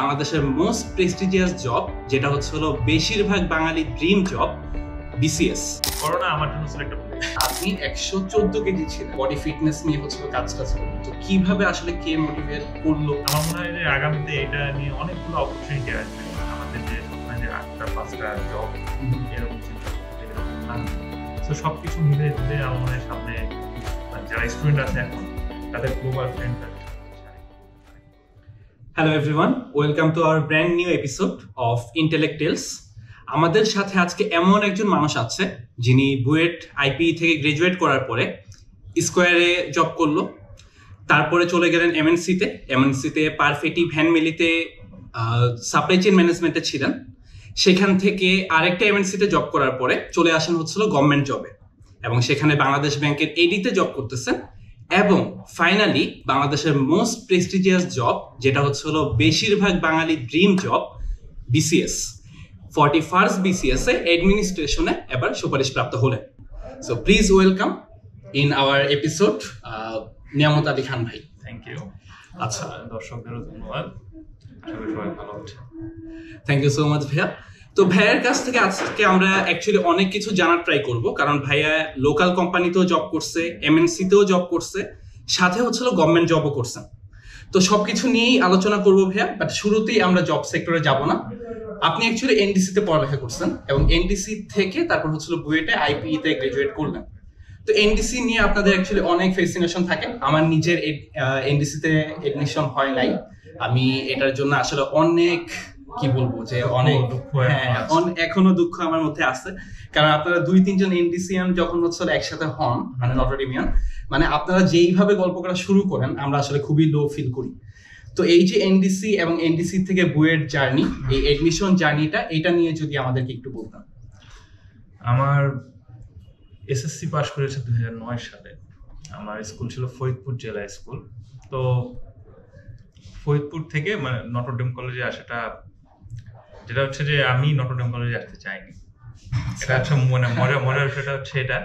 বাংলাদেশের most prestigious job, যেটা হচ্ছে হলো বেশিরভাগ বাঙালি ড্রিম জব, BCS। করোনা আমার জন্য ছিল একটা ভুল। আপনি 114 কেজি ছিলেন, বডি ফিটনেস নিয়ে হচ্ছে কাজ করুন, তো কিভাবে আসলে কে মোটিভেট করলো? আমার মনে হয় যে আগামীতে এটা নিয়ে অনেকগুলো অপরচুনিটি আসবে আমাদের, যে মানে 8টা 5টা জব এরকম এরকম না, তো সবকিছু মিলে মিলে আমাদের সামনে যারা স্টুডেন্ট আছে এখন তাদের global trend. Hello everyone, welcome to our brand new episode of intellect tales. আমাদের সাথে আজকে এমন একজন মানুষ আছে যিনি বুয়েট আইপি থেকে গ্রাজুয়েট করার পরে স্কোয়ারে জব করলো, তারপরে চলে গেলেন MNC-তে। MNC-তে পারফেটি ভ্যান মেলিতে সাপ্লাই চেইন ম্যানেজমেন্টে ছিলেন। সেখান থেকে আরেকটা MNC-তে জব করার পরে চলে আসেন হচ্ছিল গভর্নমেন্ট জবে, এবং সেখানে বাংলাদেশ ব্যাংকের ED-তে জব করতেছেন, এবং ফাইনালি বাংলাদেশের মোস্ট প্রেস্টিজিয়াস জব, যেটা হচ্ছে হলো বেশিরভাগ বাঙালি dream job, BCS। 41st BCS এ অ্যাডমিনিস্ট্রেশনে এবার সুপারিশ প্রাপ্ত হলেন। So please welcome in our episode Neyamat Ali Khan ভাই। Thank you. আচ্ছা, দর্শকদেরও ধন্যবাদ, আশা করি সবাই ভালো আছে। থ্যাংক ইউ সো মাচ ভাইয়া। তো ভাইয়ার কাছ থেকে আজকে আমরা অ্যাকচুয়ালি অনেক কিছু জানার ট্রাই করব, কারণ ভাইয়া লোকাল কোম্পানিতেও জব করছে, MNC-তেও জব করছে, সাথে হচ্ছিল গভর্নমেন্ট জবও করছেন, তো সবকিছু নিয়েই আলোচনা করবো ভাইয়া। বাট শুরুতেই আমরা জব সেক্টরে যাব না। আপনি অ্যাকচুয়ালি NDC-তে পড়ালেখা করছেন, এবং NDC থেকে তারপর হচ্ছিল বুয়েটে IPE-তে গ্রাজুয়েট করলেন। তো NDC নিয়ে আপনাদের অ্যাকচুয়ালি অনেক ফ্যাসিনেশন থাকে। আমার নিজের NDC-তে এডমিশন হয় নাই, আমি এটার জন্য আসলে অনেক কি বলবো যে অনেক দুঃখ, এখনো দুঃখ আমার মধ্যে আছে, কারণ আপনারা 2-3 জন NDC-ইয়ান যখন হচ্ছে একসাথে হন, মানে নটর ডেমিয়ান, মানে আপনারা যেইভাবে গল্প করা শুরু করেন আমরা আসলে খুবই লো ফিল করি। তো এই যে NDC এবং NDC থেকে বুয়েট জার্নি, এই এডমিশন জার্নিটা, এটা নিয়ে যদি আমাদেরকে একটু বলতাম। আমার SSC পাস করেছে 2009 সালে। আমার স্কুল ছিল ফরিদপুর জেলা স্কুল। তো ফরিদপুর থেকে মানে নটর ডেম কলেজে আসাটা, যেটা হচ্ছে যে আমি নটর ডেম কলেজে আসতে চাইনি। এটা হচ্ছে মানে মজার বিষয়টা হচ্ছে এটা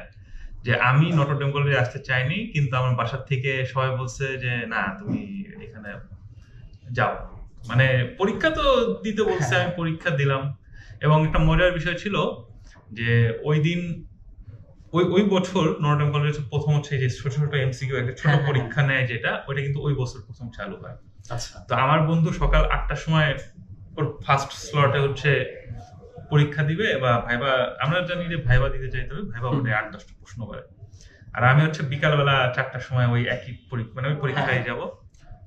যে আমি নটর ডেম কলেজে আসতে চাইনি, কিন্তু আমার বাসার থেকে সবাই বলছে যে না তুমি এখানে যাও, মানে পরীক্ষা তো দিতে বলছে। আমি পরীক্ষা দিলাম, এবং একটা মজার বিষয় ছিল যে ওই দিন ওই বছর নটর ডেম কলেজে প্রথম হচ্ছে যে ছোট ছোট MCQ একটা ছোট পরীক্ষা নেয়, যেটা ওইটা কিন্তু ওই বছর প্রথম চালু হয়। আচ্ছা, তো আমার বন্ধু সকাল 8টার সময় ওর ফার্স্ট স্লটে হচ্ছে পরীক্ষা দিবে বা ভাইবা, আমরা জানি যে ভাইবা দিতে চাইতে হবে, ভাইবা ওটা 8-10টা প্রশ্ন করে, আর আমি হচ্ছে বিকালবেলা 4টার সময় ওই একই মানে ওই পরীক্ষায় যাব।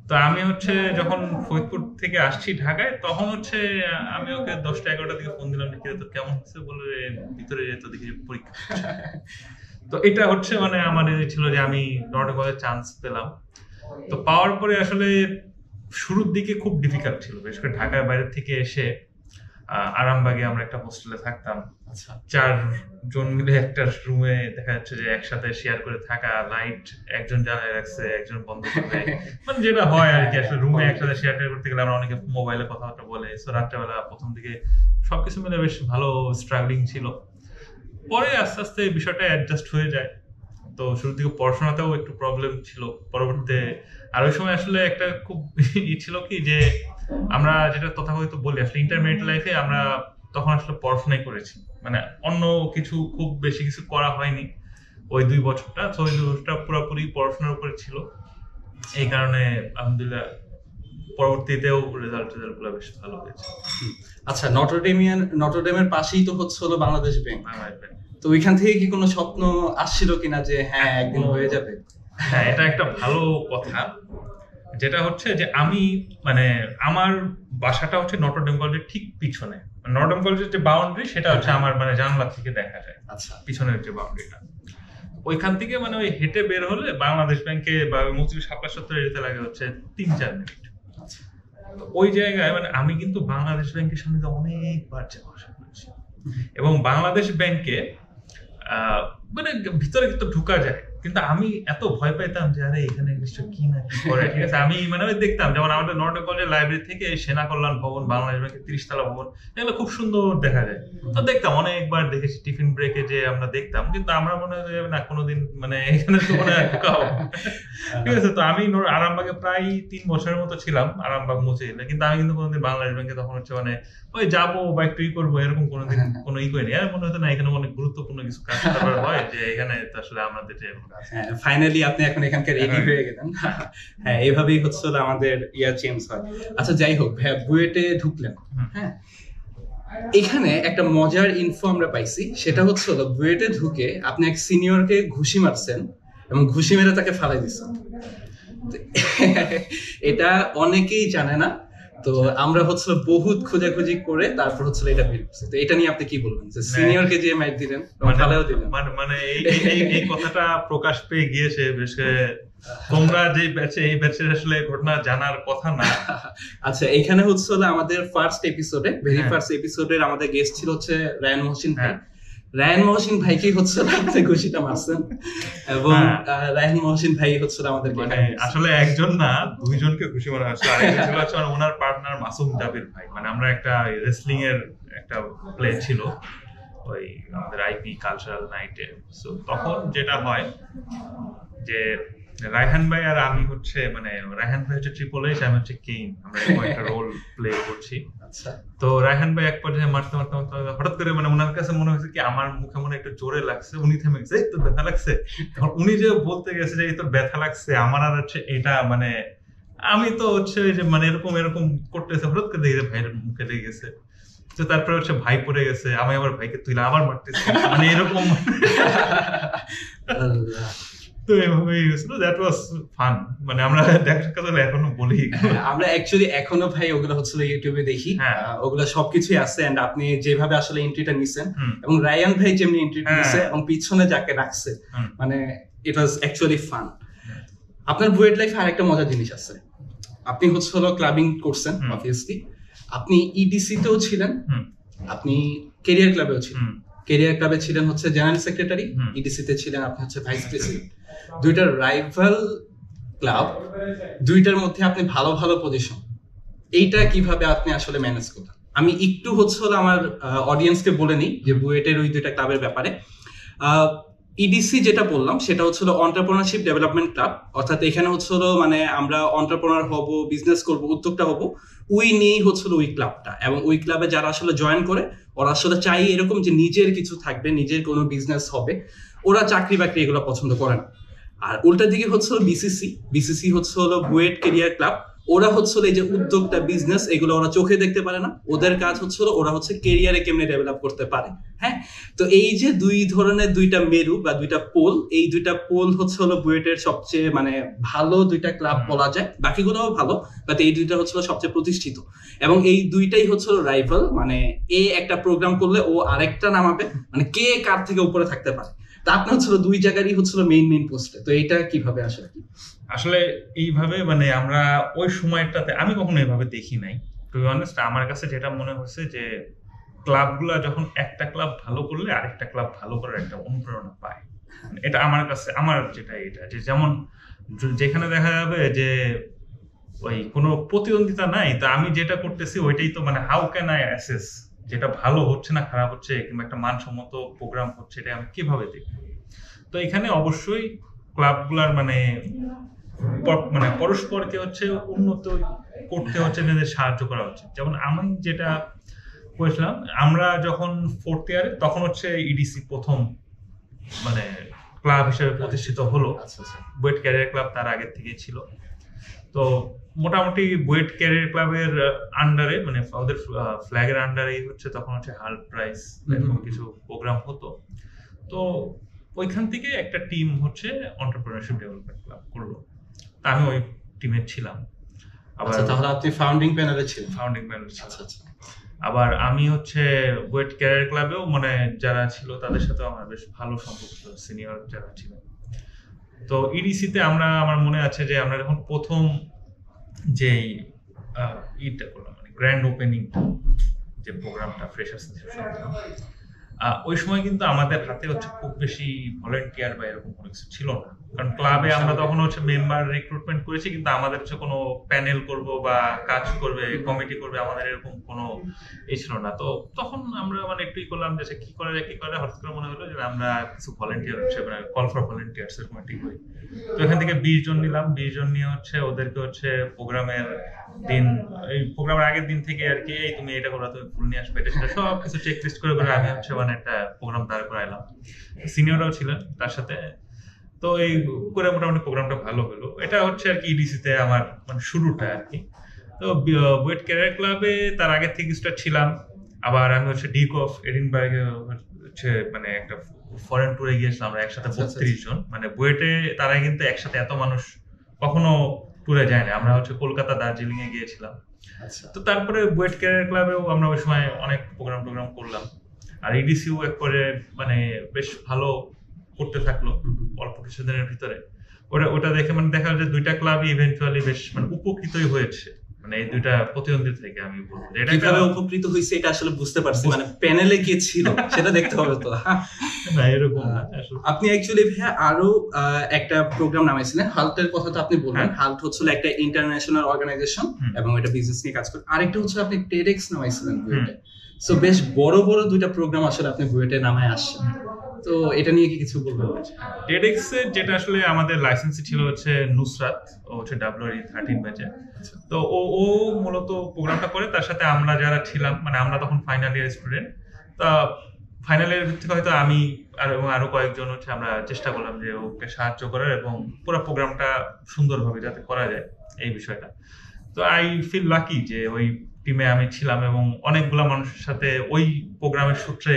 তো আমি হচ্ছে যখন ফরিদপুর থেকে আসছি ঢাকায়, তখন হচ্ছে আমি ওকে 10টা-11টার দিকে ফোন দিলাম, লিখে তো কেমন হচ্ছে বলে, ভিতরে যেত দেখি পরীক্ষা। তো এটা হচ্ছে মানে আমাদের ছিল যে আমি নটর ডেমে চান্স পেলাম। তো পাওয়ার পরে আসলে শুরুর দিকে খুব ডিফিকাল্ট ছিল, বিশেষ করে ঢাকার বাইরে থেকে এসে আরামবাগে আমরা একটা হোস্টেলে থাকতাম। আচ্ছা, 4 জন মিলে একটা রুমে দেখা যাচ্ছে যে একসাথে শেয়ার করে থাকা, লাইট একজন জ্বালায় রাখছে, একজন বন্ধ করে, মানে যেটা হয় আর কি। আসলে রুমে একসাথে শেয়ার করতে গেলে আমরা অনেকে মোবাইলে কথাবার্তা বলে, সো রাত্রেবেলা প্রথম দিকে সবকিছু মিলে বেশ ভালো স্ট্রাগলিং ছিল। পরে আস্তে আস্তে বিষয়টা অ্যাডজাস্ট হয়ে যায়। তো শুরুর দিকে পড়াশোনাতেও একটু প্রবলেম ছিল পরবর্তীতে। আর ওই সময় আসলে একটা খুব ই ছিল কি যে আমরা যেটা তথাকথিত বলি আসলে ইন্টারমিডিয়েট লাইফে আমরা তখন আসলে পড়াশোনাই করেছি, মানে অন্য কিছু খুব বেশি কিছু করা হয়নি ওই 2 বছরটা। তো ওই 2 বছরটা পুরোপুরি পড়াশোনার উপরে ছিল, এই কারণে আলহামদুলিল্লাহ পরবর্তীতেও রেজাল্টগুলো বেশ ভালো হয়েছে। আচ্ছা, নটর ডেমের পাশেই তো হচ্ছে হলো বাংলাদেশ ব্যাংক। তো ওইখান থেকে কি কোনো স্বপ্ন আসছিল কিনা যে হ্যাঁ একদিন হয়ে যাবে? হ্যাঁ, এটা একটা ভালো কথা। যেটা হচ্ছে যে আমি মানে আমার বাসাটা হচ্ছে নটর ডেম কলেজের ঠিক পিছনে, নটর ডেম কলেজের যে বাউন্ডারি সেটা হচ্ছে আমার মানে জানলা থেকে দেখা যায়। আচ্ছা, পিছনের যে বাউন্ডারিটা ওইখান থেকে মানে ওই হেঁটে বের হলে বাংলাদেশ ব্যাংকে বা মুক্তিযুদ্ধ 77 যেতে লাগে হচ্ছে 3-4 মিনিট। ওই জায়গায় মানে আমি কিন্তু বাংলাদেশ ব্যাংকের সামনে অনেকবার যাওয়া আসা করেছি, এবং বাংলাদেশ ব্যাংকে মানে ভিতরে কিন্তু ঢুকা যায়, কিন্তু আমি এত ভয় পাইতাম যে আরে এখানে কি না কি করে, ঠিক আছে। আমি মানে দেখতাম যেমন আমাদের নর্থ কলেজের লাইব্রেরি থেকে সেনা কল্যাণ ভবন, বাংলাদেশ ব্যাংকের 30 তলা ভবন, এগুলো খুব সুন্দর দেখা যায়। তো দেখতাম, অনেকবার দেখেছি টিফিন ব্রেকে যে আমরা দেখতাম, কিন্তু আমরা মনে হয় না কোনোদিন মানে এখানে তো মনে হয় ঢুকাবো, ঠিক আছে। তো আমি আরামবাগে প্রায় 3 বছরের মতো ছিলাম, আরামবাগ মুছে এলাম, কিন্তু আমি কিন্তু কোনোদিন বাংলাদেশ ব্যাংকে তখন হচ্ছে মানে ওই যাবো বা একটু ই করবো এরকম কোনোদিন কোনো ই করিনি। আর মনে হতো না এখানে অনেক গুরুত্বপূর্ণ কিছু কাজ করার হয় যে এখানে আসলে আমাদের ফাইনালি আপনি এখন এখানকার রেডি হয়ে গেলেন। হ্যাঁ, এইভাবেই হচ্ছে আমাদের ইয়ার চেঞ্জ হয়। আচ্ছা, যাই হোক, বুয়েটে ঢুকলেন। হ্যাঁ, এখানে একটা মজার ইনফো আমরা পাইছি, সেটা হচ্ছে বুয়েটে ঢুকে আপনি এক সিনিয়রকে ঘুষি মারছেন এবং ঘুষি মেরে তাকে ফালাই দিচ্ছেন। এটা অনেকেই জানে না, তো আমরা হচ্ছে বহুত খোঁজাখুঁজি করে তারপর হচ্ছে এটা বের করছি। তো এটা নিয়ে আপনি কি বলবেন যে সিনিয়রকে যে মাইট দিলেন ফালাইও দিলেন, মানে এই কথাটা প্রকাশ পেয়ে গিয়েছে বিষয়ে তোমরা যে ব্যাচে, এই ব্যাচের আসলে ঘটনা জানার কথা না। আচ্ছা, এখানে হচ্ছে আমাদের ফার্স্ট এপিসোডে, ভেরি ফার্স্ট এপিসোডের আমাদের গেস্ট ছিল হচ্ছে রায়ান মহসিন ভাই। রায়ান মহসিন ভাইকে হচ্ছে আপনি ঘুষিটা মারছেন এবং রায়ান মহসিন ভাই হচ্ছে আমাদের আসলে একজন না দুইজনকে ঘুষি মারা হয়েছে। ওনার পার্টনার মাসুম জাবির ভাই, মানে আমরা একটা রেসলিং এর একটা প্লে ছিল ওই আমাদের আইপি কালচারাল নাইটে। সো তখন যেটা হয় যে রায়হান ভাই আর আমি হচ্ছে মানে রায়হান ভাই হচ্ছে ট্রিপল এইচ, আমি হচ্ছে কিং, আমরা একটা রোল প্লে করছি। আচ্ছা, তো রায়হান ভাই এক পর্যায়ে মারতে মারতে হঠাৎ করে মানে ওনার কাছে মনে হয়েছে কি আমার মুখে মনে একটু জোরে লাগছে, উনি থেমে গেছে, এই তোর ব্যথা লাগছে। উনি যে বলতে গেছে যে এই তোর ব্যথা লাগছে, আমার আর হচ্ছে এটা মানে আমি তো হচ্ছে যে মানে এরকম এরকম করতেছে, হঠাৎ করে দেখে ভাইয়ের মুখে লেগে গেছে। তো তারপরে হচ্ছে ভাই পড়ে গেছে, আমি আবার ভাইকে তুই আবার মারতেছি, মানে এরকম। তো এভাবেই হয়েছিল। দ্যাট ওয়াজ ফান, মানে আমরা দেখার কথা এখনো বলি, আমরা অ্যাকচুয়ালি এখনো ভাই ওগুলো হচ্ছিল ইউটিউবে দেখি, ওগুলো সবকিছুই আছে। এন্ড আপনি যেভাবে আসলে এন্ট্রিটা নিছেন এবং রায়ান ভাই যেমনি এন্ট্রিটা নিছে এবং পিছনে যাকে রাখছে, মানে ইট ওয়াজ অ্যাকচুয়ালি ফান। আপনার বুয়েট লাইফে আর একটা মজার জিনিস আছে, আপনি হচ্ছিল ক্লাবিং করছেন, অবভিয়াসলি আপনি ইডিসি তেও ছিলেন, আপনি ক্যারিয়ার ক্লাবেও ছিলেন। ক্যারিয়ার ক্লাবে ছিলেন হচ্ছে জেনারেল সেক্রেটারি, ইডিসি তে ছিলেন আপনি হচ্ছে ভাইস প্রেসিডেন্ট। দুইটা রাইভাল ক্লাব, দুইটার মধ্যে আপনি ভালো ভালো পজিশন, এইটা কিভাবে আপনি আসলে ম্যানেজ করতেন? আমি একটু হচ্ছে আমার অডিয়েন্সকে বলে নিই যে বুয়েটের ওই দুইটা ক্লাবের ব্যাপারে। ইডিসি যেটা বললাম সেটা হচ্ছিল অন্টারপ্রেনারশিপ ডেভেলপমেন্ট ক্লাব, অর্থাৎ এখানে হচ্ছিল মানে আমরা অন্টারপ্রেনার হব, বিজনেস করব, উদ্যোক্তা হব, ওই নিয়েই হচ্ছিল ওই ক্লাবটা। এবং ওই ক্লাবে যারা আসলে জয়েন করে ওরা আসলে চাই এরকম যে নিজের কিছু থাকবে, নিজের কোনো বিজনেস হবে, ওরা চাকরি বাকরি এগুলো পছন্দ করে না। আর উল্টার দিকে হচ্ছিল বিসিসি, বিসিসি হচ্ছিল বুয়েট ক্যারিয়ার ক্লাব, ওরা হচ্ছিল এই যে উদ্যোক্তা, বিজনেস, এগুলো ওরা চোখে দেখতে পারে না, ওদের কাজ হচ্ছিল ওরা হচ্ছে ক্যারিয়ারে কেমনে ডেভেলপ করতে পারে। হ্যাঁ, তো এই যে দুই ধরনের দুইটা মেরু বা দুইটা পোল, এই দুইটা পোল হচ্ছিল বুয়েটের সবচেয়ে মানে ভালো দুইটা ক্লাব বলা যায়, বাকিগুলোও ভালো, বাট এই দুইটা হচ্ছিল সবচেয়ে প্রতিষ্ঠিত এবং এই দুইটাই হচ্ছিল রাইভাল। মানে এ একটা প্রোগ্রাম করলে ও আরেকটা নামাবে, মানে কে কার থেকে উপরে থাকতে পারে। তা আপনার হচ্ছিল দুই জায়গারই হচ্ছিল মেইন মেইন পোস্টে, তো এইটা কিভাবে আসে? আসলে এইভাবে মানে আমরা ওই সময়টাতে আমি কখনো এইভাবে দেখি নাই, টু বি অনেস্ট। আমার কাছে যেটা মনে হয়েছে যে ক্লাবগুলা যখন একটা ক্লাব ভালো করলে আরেকটা ক্লাব ভালো করার একটা অনুপ্রেরণা পায়, এটা আমার কাছে আমার যেটা এটা যে যেমন যেখানে দেখা যাবে যে ওই কোনো প্রতিদ্বন্দ্বিতা নাই, তা আমি যেটা করতেছি ওইটাই তো মানে হাউ ক্যান আই অ্যাসেস যেটা ভালো হচ্ছে না খারাপ হচ্ছে কিংবা একটা মানসম্মত প্রোগ্রাম হচ্ছে এটা আমি কিভাবে দেখব। তো এখানে অবশ্যই ক্লাবগুলার মানে মানে পরস্পরকে হচ্ছে উন্নত করতে হচ্ছে, নিজেদের সাহায্য করা হচ্ছে। যেমন আমি যেটা বলছিলাম, আমরা যখন 4th ইয়ারে তখন হচ্ছে ইডিসি প্রথম মানে ক্লাব হিসেবে প্রতিষ্ঠিত হলো। বুয়েট ক্যারিয়ার ক্লাব তার আগের থেকে ছিল। তো মোটামুটি বুয়েট ক্যারিয়ার ক্লাবের আন্ডারে মানে ওদের ফ্ল্যাগের আন্ডারে হচ্ছে তখন হচ্ছে হাল প্রাইস এরকম কিছু প্রোগ্রাম হতো। তো ওইখান থেকে একটা টিম হচ্ছে এন্টারপ্রেনারশিপ ডেভেলপমেন্ট ক্লাব করলো, তা আমি ওই টিমে ছিলাম। আবার তাহলে আপনি ফাউন্ডিং প্যানেলে ছিলেন? Founding panel. আচ্ছা, আবার আমি হচ্ছে বুয়েট ক্যারিয়ার ক্লাবেও মানে যারা ছিল তাদের সাথে আমার বেশ ভালো সম্পর্ক ছিল, সিনিয়র যারা ছিলেন। তো ইডিসিতে আমরা আমার মনে আছে যে আমরা যখন প্রথম যে ইটা করলাম মানে গ্র্যান্ড ওপেনিং যে প্রোগ্রামটা ফ্রেশার্স, ওই সময় কিন্তু আমাদের হাতে হচ্ছে খুব বেশি ভলেন্টিয়ার বা এরকম কোনো কিছু ছিল না, কারণ ক্লাবে আমরা তখন হচ্ছে মেম্বার রিক্রুটমেন্ট করেছি, কিন্তু আমাদের হচ্ছে কোনো প্যানেল করব বা কাজ করবে কমিটি করবে আমাদের এরকম কোনো এ ছিল না। তো তখন আমরা মানে একটুই করলাম যে কি করা যায় কি করা, হঠাৎ করে মনে হলো যে আমরা কিছু ভলেন্টিয়ার হচ্ছে কল ফর ভলেন্টিয়ার্স এরকম একটি করি। তো এখান থেকে 20 জন নিলাম, 20 জন নিয়ে হচ্ছে ওদেরকে হচ্ছে প্রোগ্রামের দিন এই প্রোগ্রামের আগের দিন থেকে আর কি তুমি এটা করো তুমি ফুল নিয়ে আসবে এটা সেটা সব কিছু চেক লিস্ট করে করে আমি হচ্ছে মানে একটা প্রোগ্রাম দাঁড় করাইলাম, সিনিয়ররাও ছিলেন তার সাথে। তো এই করে মোটামুটি প্রোগ্রামটা ভালো হলো, এটা হচ্ছে আর কি ইডিসিতে আমার মানে শুরুটা আর কি। তো বুয়েট ক্যারিয়ার ক্লাবে তার আগে থেকে কিছুটা ছিলাম, আবার আমি হচ্ছে ডিক অফ এডিনবার্গে হচ্ছে মানে একটা ফরেন ট্যুরে গিয়েছিলাম আমরা একসাথে 32 জন, মানে বুয়েটে তারা কিন্তু একসাথে এত মানুষ কখনো ট্যুরে যায় না, আমরা হচ্ছে কলকাতা দার্জিলিং এ গিয়েছিলাম। তো তারপরে বুয়েট ক্যারিয়ার ক্লাবেও আমরা ওই সময় অনেক প্রোগ্রাম টোগ্রাম করলাম, আর ইডিসিও একবারে মানে বেশ ভালো করতে থাকলো অল্প কিছুদিনের ভিতরে। ওটা দেখে মানে দেখা যায় দুইটা ক্লাবই ইভেন্টুয়ালি বেশ মানে উপকৃতই হয়েছে, মানে এই দুইটা প্রতিদ্বন্দ্বী থেকে আমি বলবো যে এটা কিভাবে উপকৃত হয়েছে এটা আসলে বুঝতে পারছি, মানে প্যানেলে কে ছিল সেটা দেখতে হবে তো না এরকম না। আপনি অ্যাকচুয়ালি ভাইয়া আরো একটা প্রোগ্রাম নামাইছিলেন, হাল্টের কথা তো আপনি বললেন, হাল্ট হচ্ছে একটা ইন্টারন্যাশনাল অর্গানাইজেশন এবং এটা বিজনেস নিয়ে কাজ করে। আরেকটা হচ্ছে আপনি টেডেক্স নামাইছিলেন বুয়েটে, সো বেশ বড় বড় দুইটা প্রোগ্রাম আসলে আপনি বুয়েটে নামায় আসছেন, তো এটা নিয়ে কি কিছু বলবেন? টেডেক্স যেটা আসলে আমাদের লাইসেন্সই ছিল হচ্ছে নুসরাত, ও হচ্ছে ডাব্লিউআরই 13 ব্যাচে। তো ও মূলত প্রোগ্রামটা করে, তার সাথে আমরা যারা ছিলাম মানে আমরা তখন ফাইনাল ইয়ার স্টুডেন্ট, তা ফাইনাল ইয়ার থেকে হয়তো আমি আরো কয়েকজন হচ্ছে আমরা চেষ্টা করলাম যে ওকে সাহায্য করার এবং পুরো প্রোগ্রামটা সুন্দরভাবে যাতে করা যায় এই বিষয়টা। তো আই ফিল লাকি যে ওই টিমে আমি ছিলাম এবং অনেকগুলা মানুষের সাথে ওই প্রোগ্রামের সূত্রে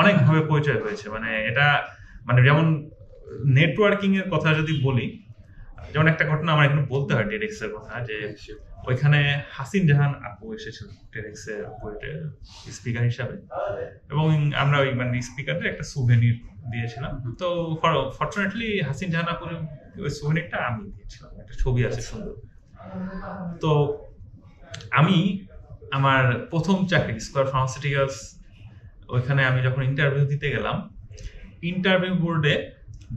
অনেকভাবে পরিচয় হয়েছে। মানে এটা মানে যেমন নেটওয়ার্কিং এর কথা যদি বলি, যেমন একটা ঘটনা আমার এখানে বলতে হয় টেডেক্স এর কথা, যে ওইখানে হাসিন জাহান আপু এসেছিল টেডেক্স এর স্পিকার হিসাবে, এবং আমরা ওই মানে স্পিকারের একটা সুভেনির দিয়েছিলাম। তো ফরচুনেটলি হাসিন জাহান আপুর ওই সুভেনিরটা আমি দিয়েছিলাম, একটা ছবি আছে সুন্দর। তো আমি আমার প্রথম চাকরি স্কোয়ার ফার্মাসিউটিক্যালস, ওইখানে আমি যখন ইন্টারভিউ দিতে গেলাম, ইন্টারভিউ বোর্ডে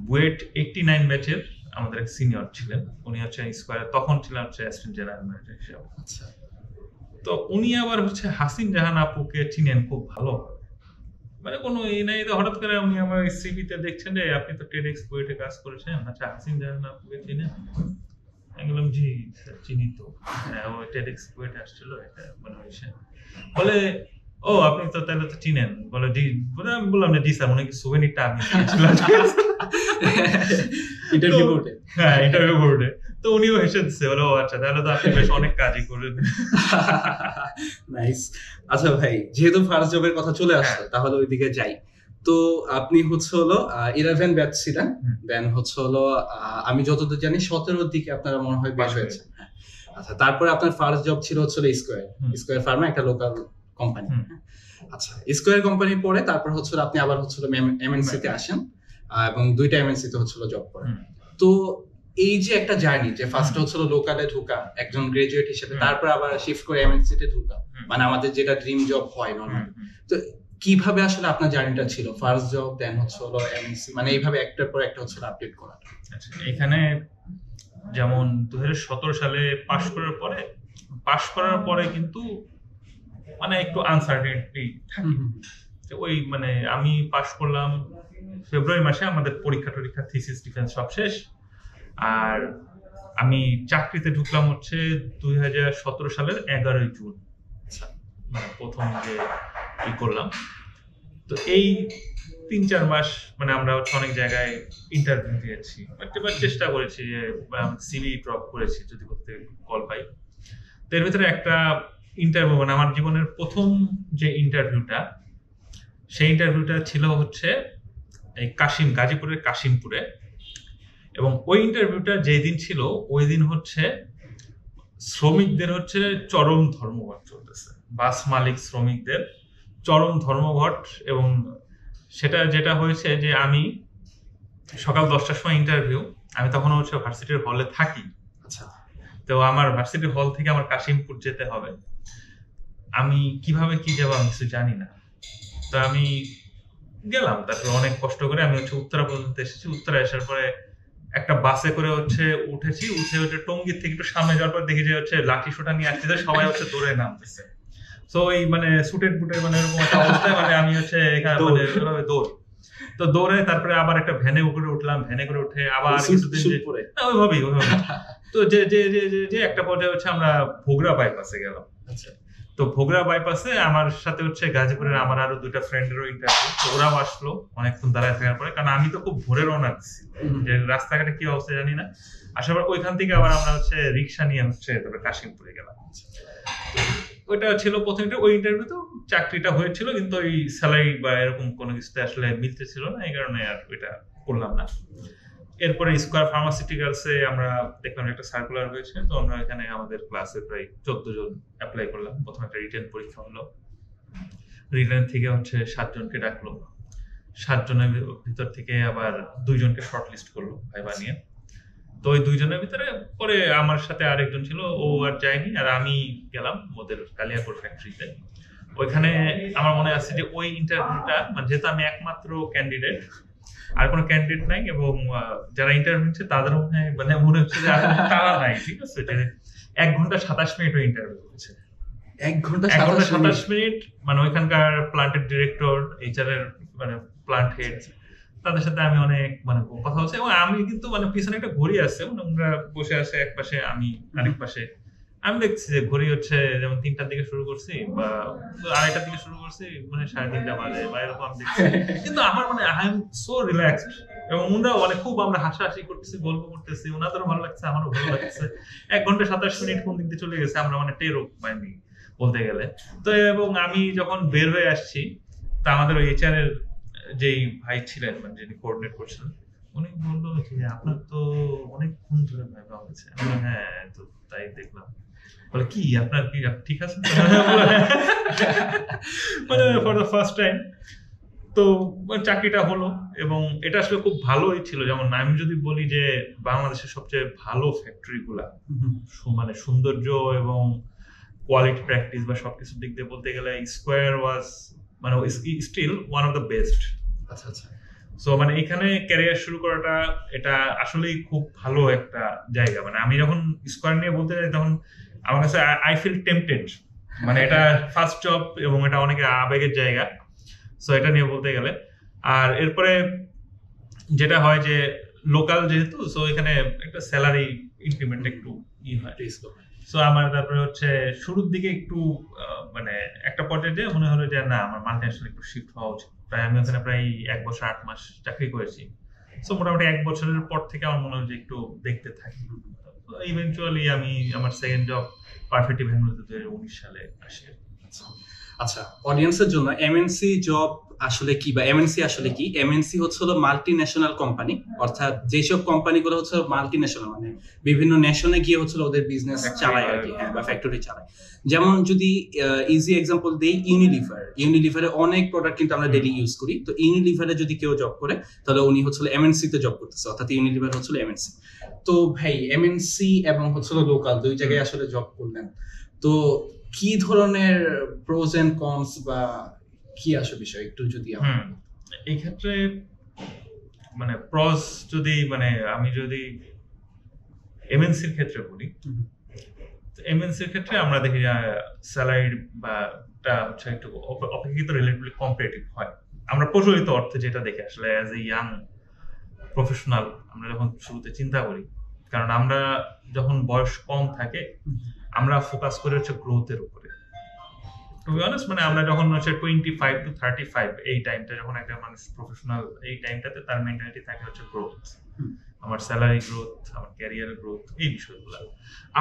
বুয়েট 89 ব্যাচের আমাদের এক সিনিয়র ছিলেন, উনি হচ্ছে স্কোয়ারে তখন ছিলেন হচ্ছে অ্যাসিস্ট্যান্ট জেনারেল ম্যানেজার হিসেবে। তো উনি আবার হচ্ছে হাসিন জাহান আপুকে চিনেন খুব ভালো, মানে কোনো এই নাই, হঠাৎ করে উনি আমার সিভিতে দেখছেন যে আপনি তো টেডেক্স বুয়েটে কাজ করেছেন, আচ্ছা হাসিন জাহান আপুকে চিনেন? আমি বললাম জি স্যার চিনি, তো হ্যাঁ ও টেডেক্স বুয়েটে আসছিল এটা মনে হয়েছে। বলে ও আপনি তো তাহলে তো চিনেন? বলে জি। আমি বললাম যে জি স্যার মনে কি সুভেনিরটা আমি দিয়েছিলাম ইন্টারভিউ বোর্ডে। হ্যাঁ ইন্টারভিউ বোর্ডে। তো উনিও হেসে দিচ্ছে, বলে ও আচ্ছা তাহলে তো আপনি বেশ অনেক কাজই করেন। নাইস। আচ্ছা ভাই যেহেতু ফার্স্ট জবের কথা চলে আসছে তাহলে ওইদিকে যাই। তো আপনি হচ্ছে হলো 11 ব্যাচ ছিলেন, দেন হচ্ছে হলো আমি যতদূর জানি 17 দিকে আপনারা মনে হয় পাস হয়েছে। আচ্ছা তারপরে আপনার ফার্স্ট জব ছিল হচ্ছে স্কয়ার ফার্মা, একটা লোকাল কোম্পানি। আচ্ছা স্কয়ার কোম্পানির পরে তারপর হচ্ছে আপনি আবার হচ্ছে এমএনসি তে আসেন এবং দুইটা এমএনসি তে হচ্ছে জব করেন। তো এই যে একটা জার্নি, যে ফার্স্ট হচ্ছে লোকালে ঢোকা একজন গ্রাজুয়েট হিসেবে, তারপর আবার শিফট করে এমএনসি তে ঢোকা, মানে আমাদের যেটা ড্রিম জব হয় নরমালি। তো কিভাবে আসলে আপনার জার্নিটা ছিল ফার্স্ট জব দেন হচ্ছে এমএনসি, মানে এইভাবে একটার পর একটা হচ্ছে আপডেট করাটা? আচ্ছা এখানে যেমন 2017 সালে পাশ করার পরে কিন্তু মানে একটু আনসার্টেনটি থাকে। ওই মানে আমি পাশ করলাম ফেব্রুয়ারি মাসে, আমাদের পরীক্ষা থিসিস ডিফেন্স সব শেষ, আর আমি চাকরিতে ঢুকলাম হচ্ছে 2017 সালের 11 জুন, মানে প্রথম যে ই করলাম। তো এই 3-4 মাস মানে আমরা অনেক জায়গায় ইন্টারভিউ দিয়েছি, চেষ্টা করেছি, সিভি ড্রপ করেছি যদি করতে কল পাই। তো এর ভিতরে একটা ইন্টারভিউ, মানে আমার জীবনের প্রথম যে ইন্টারভিউটা, সেই ইন্টারভিউটা ছিল হচ্ছে এই গাজীপুরের কাশিমপুরে, এবং ওই ইন্টারভিউটা যেই দিন ছিল ওই দিন হচ্ছে শ্রমিকদের হচ্ছে চরম ধর্মঘট চলতেছে, বাস মালিক শ্রমিকদের চরম ধর্মঘট। এবং সেটা যেটা হয়েছে যে আমি সকাল 10টার সময় ইন্টারভিউ, আমি তখন হচ্ছে ভার্সিটির হলে থাকি। আচ্ছা তো আমার ভার্সিটির হল থেকে আমার কাশিমপুর যেতে হবে, আমি কিভাবে কি যাবো আমি কিছু জানি না। তো আমি গেলাম। তারপরে অনেক কষ্ট করে আমি হচ্ছে উত্তরা পর্যন্ত এসেছি। উত্তরা আসার পরে একটা বাসে করে হচ্ছে উঠেছি, উঠে হচ্ছে টঙ্গীর থেকে একটু সামনে যাওয়ার পর দেখি যে হচ্ছে লাঠি সোটা নিয়ে আসছে, সবাই হচ্ছে দৌড়ে নামতেছে। তো এই মানে সুটেড বুটের মানে এরকম একটা অবস্থায় মানে আমি হচ্ছে এখানে মানে দৌড় তো দৌড়ে তারপরে আবার একটা ভ্যানে করে উঠলাম। ভ্যানে করে উঠে আবার কিছুদিন ওইভাবেই তো যে যে যে একটা পর্যায়ে হচ্ছে আমরা ভোগড়া বাইপাসে গেলাম। আচ্ছা, তো ভোগড়া বাইপাসে আমার সাথে হচ্ছে গাজীপুরের আমার আরো দুইটা ফ্রেন্ডেরও ইন্টারভিউ। তো ওরাও আসলো অনেকক্ষণ দাঁড়ায় থাকার পরে, কারণ আমি তো খুব ভোরে রওনা দিচ্ছি, যে রাস্তাঘাটে কি অবস্থা জানি না। আসার পর ওইখান থেকে আবার আমরা হচ্ছে রিক্সা নিয়ে হচ্ছে তারপরে কাশিমপুরে গেলাম। ওইটা ছিল প্রথমে, ওই ইন্টারভিউ তো চাকরিটা হয়েছিল, কিন্তু ওই স্যালারি বা এরকম কোনো কিছুতে আসলে মিলতে ছিল না, এই কারণে আর ওইটা করলাম না। এরপরে স্কোয়ার ফার্মাসিউটিক্যালসে আমরা দেখলাম একটা সার্কুলার হয়েছে, তো আমরা এখানে আমাদের ক্লাসে প্রায় 14 জন অ্যাপ্লাই করলাম। প্রথমে একটা রিটেন পরীক্ষা হলো, রিটেন থেকে হচ্ছে 7 জনকে ডাকলো। 7 জনের ভিতর থেকে আবার 2 জনকে শর্ট লিস্ট করলো ভাইবা নিয়ে। তো ওই 2 জনের ভিতরে পরে আমার সাথে আরেকজন ছিল, ও আর যায়নি, আর আমি গেলাম ওদের কালিয়াপুর ফ্যাক্টরিতে। ওইখানে আমার মনে আছে যে ওই ইন্টারভিউটা মানে যেহেতু আমি একমাত্র ক্যান্ডিডেট, আর কোনো ক্যান্ডিডেট নাই, এবং যারা ইন্টারভিউ হচ্ছে তাদেরও মানে মনে হচ্ছে যে তারা নাই। ঠিক আছে, 1 ঘন্টা 27 মিনিট ওই ইন্টারভিউ হচ্ছে। 1 ঘন্টা 27 মিনিট মানে ওইখানকার প্লান্টের ডিরেক্টর, এইচআর এর মানে প্লান্ট হেড, তাদের সাথে আমি অনেক মানে কথা হচ্ছে। এবং আমি কিন্তু মানে পিছনে একটা ঘড়ি আছে, মানে ওরা বসে আছে এক পাশে, আমি আরেক পাশে। আমি দেখছি যে ঘড়ি হচ্ছে যেমন 3টার দিকে শুরু করছি বা 2:30টার দিকে শুরু করছি, মানে 3:30 বাজে বা এরকম আমি দেখছি, কিন্তু আমার মানে আই এম সো রিল্যাক্সড। এবং ওনারাও মানে খুব আমরা হাসাহাসি করতেছি, গল্প করতেছি, ওনাদেরও ভালো লাগছে, আমারও ভালো লাগছে। 1 ঘন্টা 27 মিনিট কোন দিক দিয়ে চলে গেছে আমরা মানে টেরও পাইনি বলতে গেলে। তো এবং আমি যখন বের হয়ে আসছি, তা আমাদের ওই এইচআর এর যেই ভাই ছিলেন মানে যিনি কোঅর্ডিনেট করছিলেন, উনি বললো যে আপনার তো অনেকক্ষণ ধরে ভাইবা হয়েছে। হ্যাঁ, তো তাই দেখলাম। বলে কি আপনার কি ঠিক আছে মানে ফর দ্য ফার্স্ট টাইম। তো চাকরিটা হলো, এবং এটা আসলে খুব ভালোই ছিল। যেমন আমি যদি বলি যে বাংলাদেশের সবচেয়ে ভালো ফ্যাক্টরিগুলা মানে সৌন্দর্য এবং কোয়ালিটি প্র্যাকটিস বা সবকিছুর দিক দিয়ে বলতে গেলে স্কোয়ার ওয়াজ মানে still one of the best. আচ্ছা আচ্ছা, সো মানে এখানে ক্যারিয়ার শুরু করাটা এটা আসলেই খুব ভালো একটা জায়গা। মানে আমি যখন স্কোয়ার নিয়ে বলতে যাই তখন আমার কাছে আই ফিল টেম্পটেড, মানে এটা ফার্স্ট জব এবং এটা অনেক আবেগের জায়গা। সো এটা নিয়ে বলতে গেলে আর এরপরে যেটা হয় যে লোকাল যেহেতু, সো এখানে একটা স্যালারি ইনক্রিমেন্ট একটু ই হয়। সো আমার তারপরে হচ্ছে শুরুর দিকে একটু মানে একটা পর্যায়ে যে মনে হলো যে না, আমার মাল্টিনেশনাল একটু শিফট হওয়া উচিত। প্রায় আমি ওখানে প্রায় 1 বছর 8 মাস চাকরি করেছি। সো মোটামুটি 1 বছরের পর থেকে আমার মনে হলো যে একটু দেখতে থাকি। ইভেন্টুয়ালি আমি আমার সেকেন্ড জব পারফেক্টি ভ্যান মেলে 2019 সালে আসি। আচ্ছা, অডিয়েন্সের জন্য এমএনসি জব আসলে কি বা এমএনসি আসলে কি? এমএনসি হচ্ছে হলো মাল্টিন্যাশনাল কোম্পানি, অর্থাৎ যেসব কোম্পানিগুলো হচ্ছে মাল্টিন্যাশনাল, মানে বিভিন্ন নেশনে গিয়ে হচ্ছে ওদের বিজনেস চালায় আর কি, বা ফ্যাক্টরি চালায়। যেমন যদি ইজি এক্সাম্পল দিই, ইউনিলিভারে অনেক প্রোডাক্ট কিন্তু আমরা ডেইলি ইউজ করি। তো ইউনিলিভারে যদি কেউ জব করে তাহলে উনি হচ্ছে এমএনসি তে জব করতেছে, অর্থাৎ ইউনিলিভার হচ্ছে এমএনসি। তো ভাই, এমএনসি এবং হচ্ছে লোকাল দুই জায়গায় আসলে জব করলেন, তো কি ধরনের প্রোস এন্ড কনস বা কি আসে বিষয় একটু যদি এই ক্ষেত্রে মানে প্রস যদি মানে আমি যদি এমএনসির ক্ষেত্রে বলি, এমএনসির ক্ষেত্রে আমরা দেখি স্যালারি বা হচ্ছে একটু অপেক্ষিত রিলেটিভলি কম্পিটিটিভ হয়। আমরা প্রচলিত অর্থে যেটা দেখি আসলে অ্যাজ এ ইয়াং প্রফেশনাল আমরা যখন শুরুতে চিন্তা করি, কারণ আমরা যখন বয়স কম থাকে আমরা ফোকাস করে হচ্ছে গ্রোথের উপরে। টু বি অনেস্ট মানে আমরা যখন হচ্ছে 25 to 35 এই টাইমটা যখন একটা মানুষ প্রফেশনাল, এই টাইমটাতে তার মেন্টালিটি থাকে হচ্ছে গ্রোথ, আমার স্যালারি গ্রোথ, আমার ক্যারিয়ার গ্রোথ, এই বিষয়গুলো।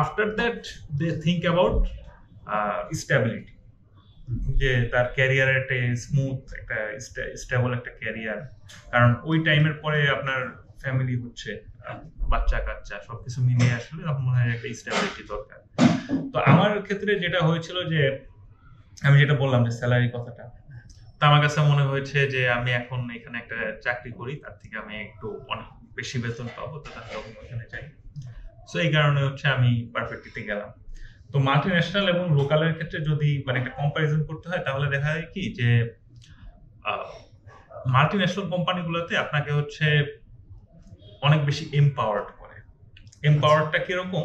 After that they think about stability, যে তার ক্যারিয়ার একটা স্মুথ একটা স্টেবল একটা ক্যারিয়ার। কারণ ওই টাইমের পরে আপনার ফ্যামিলি হচ্ছে, বাচ্চা কাচ্চা সবকিছু মিলিয়ে আসলে তখন মনে হয় একটা স্টেবিলিটি দরকার। তো আমার ক্ষেত্রে যেটা হয়েছিল যে আমি যেটা বললাম যে স্যালারি কথাটা, তা আমার কাছে মনে হয়েছে যে আমি এখন এখানে একটা চাকরি করি, তার থেকে আমি একটু অনেক বেশি বেতন পাবো, তো তাহলে আমি ওখানে যাই। সো এই কারণে হচ্ছে আমি পারফেক্টলিতে গেলাম। তো মাল্টিন্যাশনাল এবং লোকালের ক্ষেত্রে যদি মানে একটা কম্পারিজন করতে হয়, তাহলে দেখা যায় কি যে মাল্টিন্যাশনাল কোম্পানিগুলোতে আপনাকে হচ্ছে অনেক বেশি এম্পাওয়ার্ড করে। এম্পাওয়ার্ডটা কিরকম,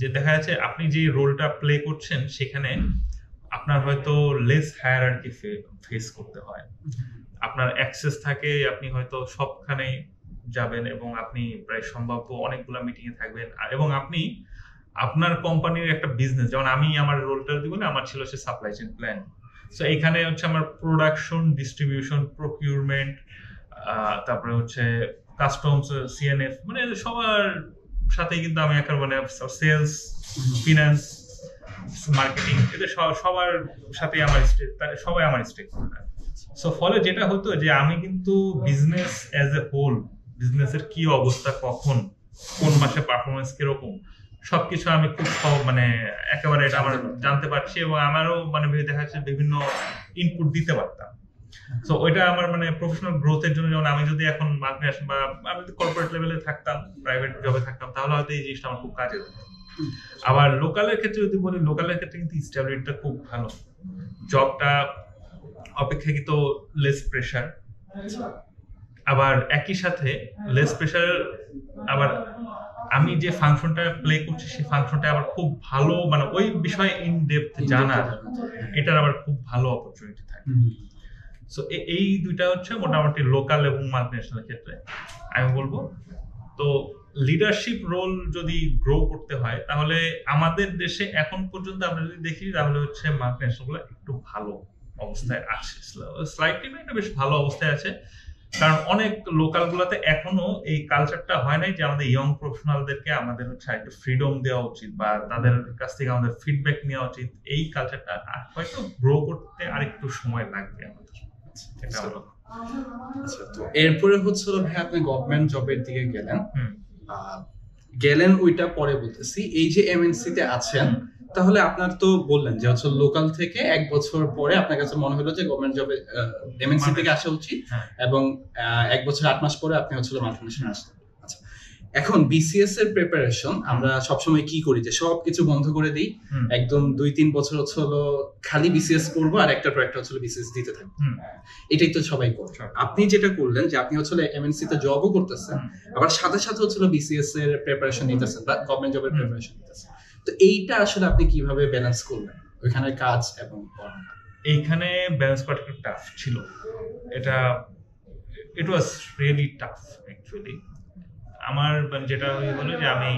যে দেখা যাচ্ছে আপনি যে রোলটা প্লে করছেন সেখানে আপনার হয়তো লেস হায়ারার্কি ফেস করতে হয়, আপনার অ্যাক্সেস থাকে, আপনি হয়তো সবখানে যাবেন এবং আপনি প্রায় সম্ভাব্য অনেকগুলো মিটিংয়ে থাকবেন এবং আপনি আপনার কোম্পানির একটা বিজনেস, যেমন আমি আমার রোলটা দিব না, আমার ছিল সে সাপ্লাই চেইন প্ল্যান। সো এইখানে হচ্ছে আমার প্রোডাকশন, ডিস্ট্রিবিউশন, প্রকিউরমেন্ট, তারপরে হচ্ছে কাস্টমস, সিএনএফ, মানে সবার সাথে কিন্তু আমি একটা মানে সেলস, ফিনান্স, মার্কেটিং, এদের সবার সাথে আমার সবাই আমার স্টেক। সো ফলে যেটা হতো যে আমি কিন্তু বিজনেস অ্যাজ এ হোল, বিজনেসের কি অবস্থা, কখন কোন মাসে পারফরমেন্স কিরকম, সবকিছু আমি খুব মানে একেবারে এটা আমার জানতে পারছি এবং আমারও মানে দেখা যাচ্ছে বিভিন্ন ইনপুট দিতে পারতাম। সো ওইটা আমার মানে প্রফেশনাল গ্রোথের জন্য, যেমন আমি যদি এখন মাল্টিনেশনাল বা আমি যদি কর্পোরেট লেভেলে থাকতাম, প্রাইভেট জবে থাকতাম, তাহলে হয়তো এই জিনিসটা আমার খুব কাজে দিত। আবার লোকালের ক্ষেত্রে যদি বলি, লোকালের ক্ষেত্রে কিন্তু স্ট্যাবিলিটিটা খুব ভালো, জবটা অপেক্ষাকৃত লেস প্রেশার, আবার একই সাথে লেস প্রেশার, আবার আমি যে ফাংশনটা প্লে করছি সেই ফাংশনটা আবার খুব ভালো, মানে ওই বিষয়ে ইন ডেপথ জানা, এটার আবার খুব ভালো অপরচুনিটি থাকে। সো এই দুইটা হচ্ছে মোটামুটি লোকাল এবং মাল্টিনেশনাল ক্ষেত্রে আমি বলবো। তো লিডারশিপ রোল যদি গ্রো করতে হয় তাহলে আমাদের দেশে এখন পর্যন্ত আমরা যদি দেখি তাহলে হচ্ছে মাল্টিনেশনালগুলো একটু ভালো অবস্থায় আছে, স্লাইটলি একটা বেশ ভালো অবস্থায় আছে, কারণ অনেক লোকাল গুলাতে এখনো এই কালচারটা হয় নাই যে আমাদের ইয়ং প্রফেশনালদেরকে আমাদের হচ্ছে একটা ফ্রিডম দেওয়া উচিত বা তাদের কাছ থেকে আমাদের ফিডব্যাক নেওয়া উচিত। এই কালচারটা হয়তো গ্রো করতে আরেকটু সময় লাগবে আমাদের। আচ্ছা, তো এরপরে হচ্ছে ভাই আপনি গভর্নমেন্ট জবের দিকে গেলেন, ওইটা পরে বলতেছি। এই যে এমএনসি তে আছেন, তাহলে আপনার তো বললেন যে হচ্ছে লোকাল থেকে এক বছর পরে আপনার কাছে মনে হলো যে গভর্নমেন্ট জবে এমএনসি থেকে আসা উচিত এবং এক বছর 8 মাস পরে আপনি হচ্ছিল মাল্টিনেশনাল আসলেন। আচ্ছা, এখন বিসিএস এর প্রিপারেশন আমরা সবসময় কি করি যে সবকিছু বন্ধ করে দিই, একদম 2-3 বছর হচ্ছিল খালি বিসিএস করবো আর একটা প্রজেক্ট হচ্ছিল বিসিএস দিতে থাকবো, এটাই তো সবাই করছে। আপনি যেটা করলেন যে আপনি হচ্ছিল এমএনসি তে জবও করতেছেন আবার সাথে সাথে হচ্ছিল বিসিএস এর প্রিপারেশন নিতেছেন বা গভর্নমেন্ট জবের প্রিপারেশন নিতেছেন, তো এইটা আসলে আপনি কিভাবে ব্যালেন্স করলেন ওইখানে কাজ এবং এইখানে ব্যালেন্স করা একটু টাফ ছিল। এটা it was really tough actually. আমার যেটা হলো যে আমি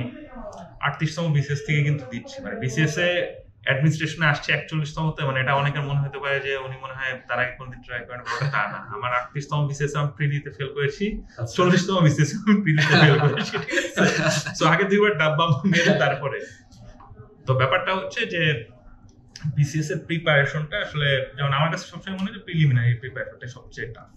38তম বিসিএস থেকে কিন্তু দিচ্ছি, মানে বিসিএস এ অ্যাডমিনিস্ট্রেশনে আসছে 41তমতে, মানে এটা অনেকের মনে হতে পারে যে উনি মনে হয় তার আগে কোনদিন ট্রাই করেন, তা না। আমার 38তম বিসিএস আমি প্রিলিতে ফেল করেছি, 40তম বিসিএস আমি প্রিলিতে ফেল করেছি। সো আগে দুইবার ডাব্বা মেরে তারপরে। তো ব্যাপারটা হচ্ছে যে বিসিএস এর প্রিপারেশনটা আসলে, যেমন আমার কাছে সবসময় মনে হয় যে প্রিলিমিনারি প্রিপারেশনটা সবচেয়ে টাফ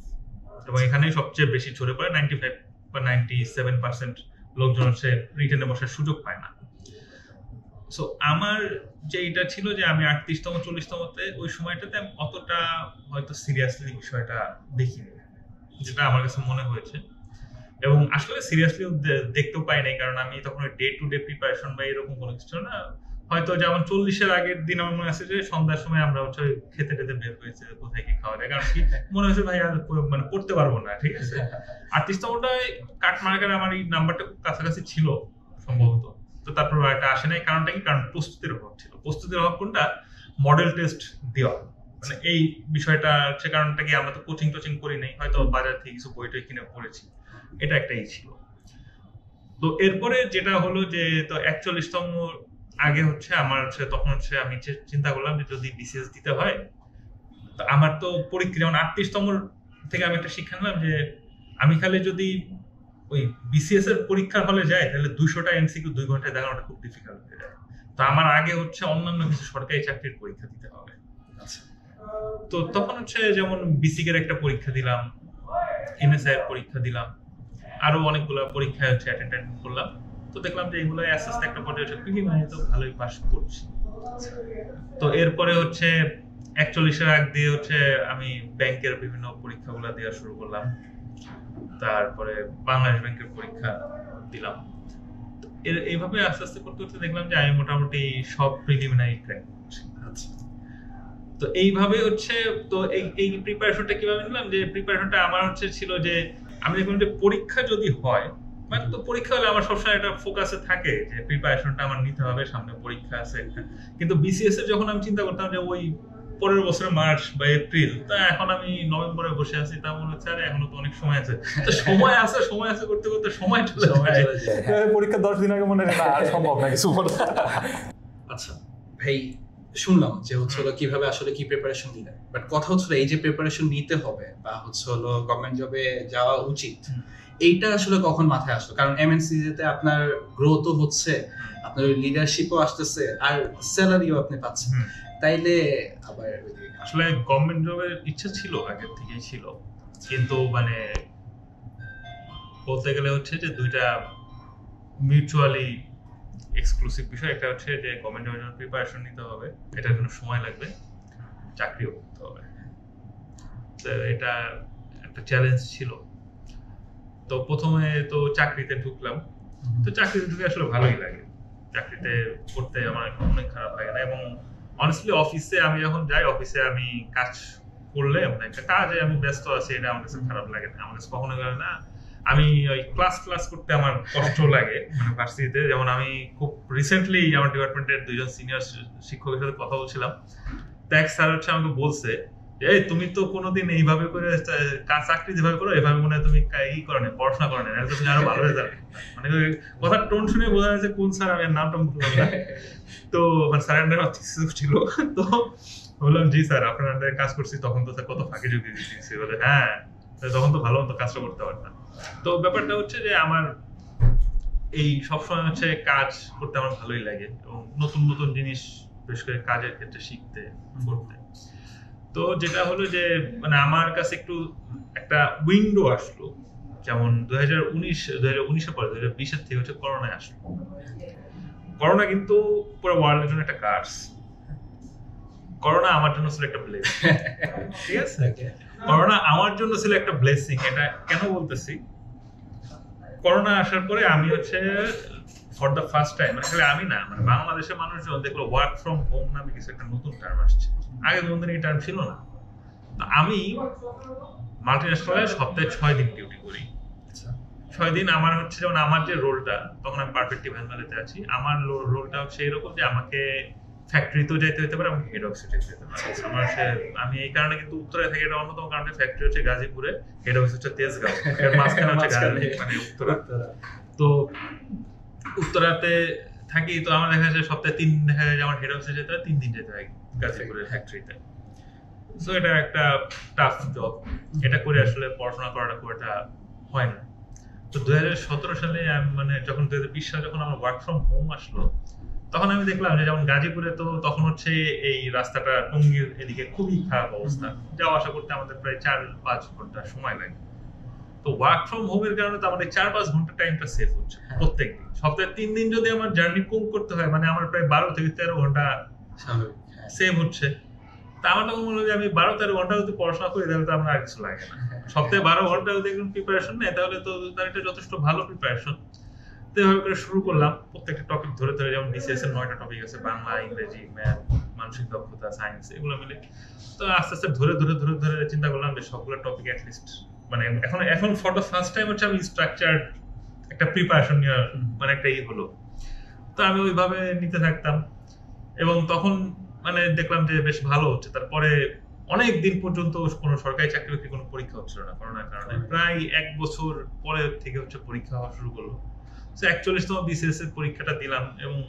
এবং এখানেই সবচেয়ে বেশি ছড়ে পড়ে। 95 বা 97% লোকজন হচ্ছে রিটেনে বসার সুযোগ পায় না। সো আমার যে এটা ছিল যে আমি 38তম 40তমতে ওই সময়টাতে আমি অতটা হয়তো সিরিয়াসলি বিষয়টা দেখিনি, যেটা আমার কাছে মনে হয়েছে, এবং আসলে সিরিয়াসলি দেখতেও পাই নাই, কারণ আমি তখন ডে টু ডে প্রিপারেশন বা এরকম কোনো কিছু না। হয়তো যেমন 40-এর আগের দিন আমার মনে আছে যে সন্ধ্যার সময় আমরা হচ্ছে খেতে খেতে বের হয়েছে কোথায় কি খাওয়া যায়, কারণ কি মনে হয়েছে ভাই আর মানে পড়তে পারবো না। ঠিক আছে, 38তমটায় কাট মার্কার আমার এই নাম্বারটা খুব কাছাকাছি ছিল সম্ভবত, তো তারপর এটা আসে নাই। কারণটা কি, কারণ প্রস্তুতির অভাব ছিল। প্রস্তুতির অভাব কোনটা, মডেল টেস্ট দেওয়া, মানে এই বিষয়টা হচ্ছে। কারণটা কি, আমরা তো কোচিং টোচিং করি নাই, হয়তো বাজার থেকে কিছু বইটই কিনে পড়েছি, এটা একটাই ছিল। তো এরপরে যেটা হলো যে তো 41তম আগে হচ্ছে আমার হচ্ছে তখন হচ্ছে আমি চিন্তা করলাম যে যদি বিসিএস দিতে হয় তো আমার তো পরীক্ষা, যেমন 38তম থেকে আমি একটা শিক্ষা নিলাম যে আমি খালি যদি ওই বিসিএস এর পরীক্ষার হলে যাই তাহলে 200টা এমসিকিউ 2 ঘন্টায় দেখানোটা খুব ডিফিকাল্ট হয়ে যায়। তো আমার আগে হচ্ছে অন্যান্য কিছু সরকারি চাকরির পরীক্ষা দিতে হবে। তো তখন হচ্ছে যেমন বিসিকের একটা পরীক্ষা দিলাম, এনএসআই এর পরীক্ষা দিলাম, আরো অনেকগুলো পরীক্ষা হচ্ছে অ্যাটেন্ড করলাম। তো দেখলাম যে এগুলো আস্তে আস্তে একটা পর্যায়ে হচ্ছে প্রিলিমিনারি তো ভালোই পাস করছি। তো এরপরে হচ্ছে 41-এর আগ দিয়ে হচ্ছে আমি ব্যাংকের বিভিন্ন পরীক্ষাগুলো দেওয়া শুরু করলাম, তারপরে বাংলাদেশ ব্যাংকের পরীক্ষা দিলাম। এইভাবে আস্তে আস্তে করতে করতে দেখলাম যে আমি মোটামুটি সব প্রিলিমিনারি ক্র্যাক করছি। তো এইভাবে হচ্ছে তো এই প্রিপারেশনটা কিভাবে নিলাম, যে প্রিপারেশনটা আমার হচ্ছে ছিল যে আমি যখন পরীক্ষা যদি হয় মানে তো পরীক্ষা হলে আমার সবসময় একটা ফোকাসে থাকে যে প্রিপারেশনটা আমার নিতে হবে, সামনে পরীক্ষা আছে একটা। কিন্তু বিসিএস এর যখন আমি চিন্তা করতাম যে ওই পরের বছরের মার্চ বা এপ্রিল, তা এখন আমি নভেম্বরে বসে আছি, তা মনে হচ্ছে আরে এখনো তো অনেক সময় আছে, তো সময় আছে করতে করতে সময় চলে যায়, পরীক্ষা 10 দিন আগে মনে হয় না আর সম্ভব না কিছু। আচ্ছা ভাই, শুনলাম যে হচ্ছে হলো কিভাবে আসলে কি প্রিপারেশন নিলেন, বাট কথা হচ্ছে এই যে প্রিপারেশন নিতে হবে বা হচ্ছে হলো গভর্নমেন্ট জবে যাওয়া উচিত, এইটা আসলে কখন মাথায় আসলো? কারণ এমএনসি যেতে আপনার গ্রোথও হচ্ছে, আপনার লিডারশিপও আসতেছে, আর স্যালারিও আপনি পাচ্ছেন, তাইলে আবার আসলে গভর্নমেন্ট জবের ইচ্ছা ছিল, আগের থেকেই ছিল, কিন্তু মানে বলতে গেলে হচ্ছে যে দুইটা মিউচুয়ালি এক্সক্লুসিভ বিষয়। একটা হচ্ছে যে গভর্নমেন্ট জবের জন্য প্রিপারেশন নিতে হবে, এটার জন্য সময় লাগবে, চাকরিও করতে হবে, তো এটা একটা চ্যালেঞ্জ ছিল। তো প্রথমে তো চাকরিতে ঢুকলাম, তো চাকরিতে ঢুকে আসলে ভালোই লাগে, চাকরিতে করতে আমার অনেক খারাপ লাগে না। এবং অনেস্টলি অফিসে আমি যখন যাই, অফিসে আমি কাজ করলে মানে একটা কাজে আমি ব্যস্ত আছি, এটা আমার কাছে খারাপ লাগে না, আমার কাছে কখনো লাগে না। আমি ওই ক্লাস করতে আমার কষ্ট লাগে, মানে ভার্সিটিতে। যেমন আমি খুব রিসেন্টলি আমার ডিপার্টমেন্টের দুইজন সিনিয়র শিক্ষকের সাথে কথা বলছিলাম, তো এক স্যার হচ্ছে আমাকে বলছে এই তুমি তো কোনোদিন এইভাবে করে চাকরি যেভাবে করো এভাবে মনে হয় তুমি ই করো না, পড়াশোনা করো না, তুমি আরো ভালো হয়ে যাবে। মানে কথার টোন শুনে বোঝা যাচ্ছে কোন স্যার, আমি নাম টাম বললাম না, তো মানে স্যার আন্ডারে ছিল, তো বললাম জি স্যার আপনার আন্ডারে কাজ করছি, তখন তো স্যার কত ফাঁকি ঝুঁকি দিচ্ছি, বলে হ্যাঁ তখন তো ভালো মতো কাজটা করতে পারতাম। তো ব্যাপারটা হচ্ছে যে আমার এই সবসময় হচ্ছে কাজ করতে আমার ভালোই লাগে, এবং নতুন নতুন জিনিস বিশেষ করে কাজের ক্ষেত্রে শিখতে করতে। তো যেটা হলো যে মানে আমার কাছে একটু একটা উইন্ডো আসলো, যেমন 2019-এর পরে 2020-এর থেকে হচ্ছে করোনা আসলো। করোনা কিন্তু পুরো ওয়ার্ল্ডের জন্য একটা কার্স, করোনা আমার জন্য ছিল একটা ব্লেসিং, ঠিক আছে? করোনা আমার জন্য ছিল একটা ব্লেসিং। এটা কেন বলতেছি, করোনা আসার পরে আমি হচ্ছে ফর দ্য ফার্স্ট টাইম, মানে আসলে আমি না মানে বাংলাদেশের মানুষজন দেখলো ওয়ার্ক ফ্রম হোম নামে কিছু একটা নতুন টার্ম আসছে, আগে কোনদিন এই টার্ম ছিল না। তো আমি মাল্টিন্যাশনালে সপ্তাহে 6 দিন ডিউটি করি, 6 দিন আমার হচ্ছে, যেমন আমার যে রোলটা, তখন আমি পারফেক্টি ভ্যান মেলেতে আছি, আমার রোলটা হচ্ছে এরকম যে আমাকে ফ্যাক্টরিতেও যেতে হতে পারে, আমাকে হেড অফিসে যেতে হতে পারে। আমার আমি এই কারণে কিন্তু উত্তরায় থাকি, এটা অন্যতম কারণে। ফ্যাক্টরি হচ্ছে গাজীপুরে, হেড অফিস হচ্ছে তেজগাঁও, এর মাঝখানে হচ্ছে মানে উত্তরা। তো উত্তরাতে থাকি, তো আমার দেখা যায় সপ্তাহে 3 দেখা যায় আমার হেড অফিসে যেতে হয়, 3 দিন যেতে হয় গাজীপুরের ফ্যাক্টরিতে। সো এটা একটা টাফ জব, এটা করে আসলে পড়াশোনা করাটা খুব একটা হয় না। তো 2017 সালে আমি মানে যখন 2020 সালে যখন আমার ওয়ার্ক ফ্রম হোম আসলো, তখন আমি দেখলাম যে যেমন গাজীপুরে তো তখন হচ্ছে এই রাস্তাটা টঙ্গীর এদিকে খুবই খারাপ অবস্থা, যাওয়া আসা করতে আমাদের প্রায় 4-5 ঘন্টা সময় লাগে। তো ওয়ার্ক ফ্রম হোমের কারণে তো আমাদের 4-5 ঘন্টা টাইমটা সেভ হচ্ছে প্রত্যেক দিন। সপ্তাহে 3 দিন যদি আমার জার্নি কম করতে হয়, মানে আমার প্রায় 12 থেকে 13 ঘন্টা সেভ হচ্ছে। তা আমার তখন মনে হয় আমি 12-13 ঘন্টা যদি পড়াশোনা করি তাহলে তো আমার আর কিছু লাগে না। সপ্তাহে 12 ঘন্টা যদি একদম প্রিপারেশন নেয় তাহলে তো তার একটা যথেষ্ট ভালো প্রিপারেশন। এভাবে করে শুরু করলাম প্রত্যেকটা টপিক ধরে ধরে, যেমন BCS এর 9টা টপিক আছে, বাংলা, ইংরেজি, ম্যাথ, মানসিক দক্ষতা, সায়েন্স, এগুলো মিলে। তো আস্তে আস্তে ধরে চিন্তা করলাম যে সবগুলো টপিক অ্যাটলিস্ট মানে এখন ফর দ্য ফার্স্ট টাইম হচ্ছে আমি স্ট্রাকচার্ড একটা প্রিপারেশন নিয়ে মানে একটা ই হলো। তো আমি ওইভাবে নিতে থাকতাম এবং তখন মানে দেখলাম যে বেশ ভালো হচ্ছে। তারপরে অনেক দিন পর্যন্ত কোনো সরকারি চাকরি বাকরি কোনো পরীক্ষা হচ্ছিল না করোনার কারণে, প্রায় 1 বছর পরে থেকে হচ্ছে পরীক্ষা হওয়া শুরু করলো। 41তম BCS এর পরীক্ষাটা দিলাম এবং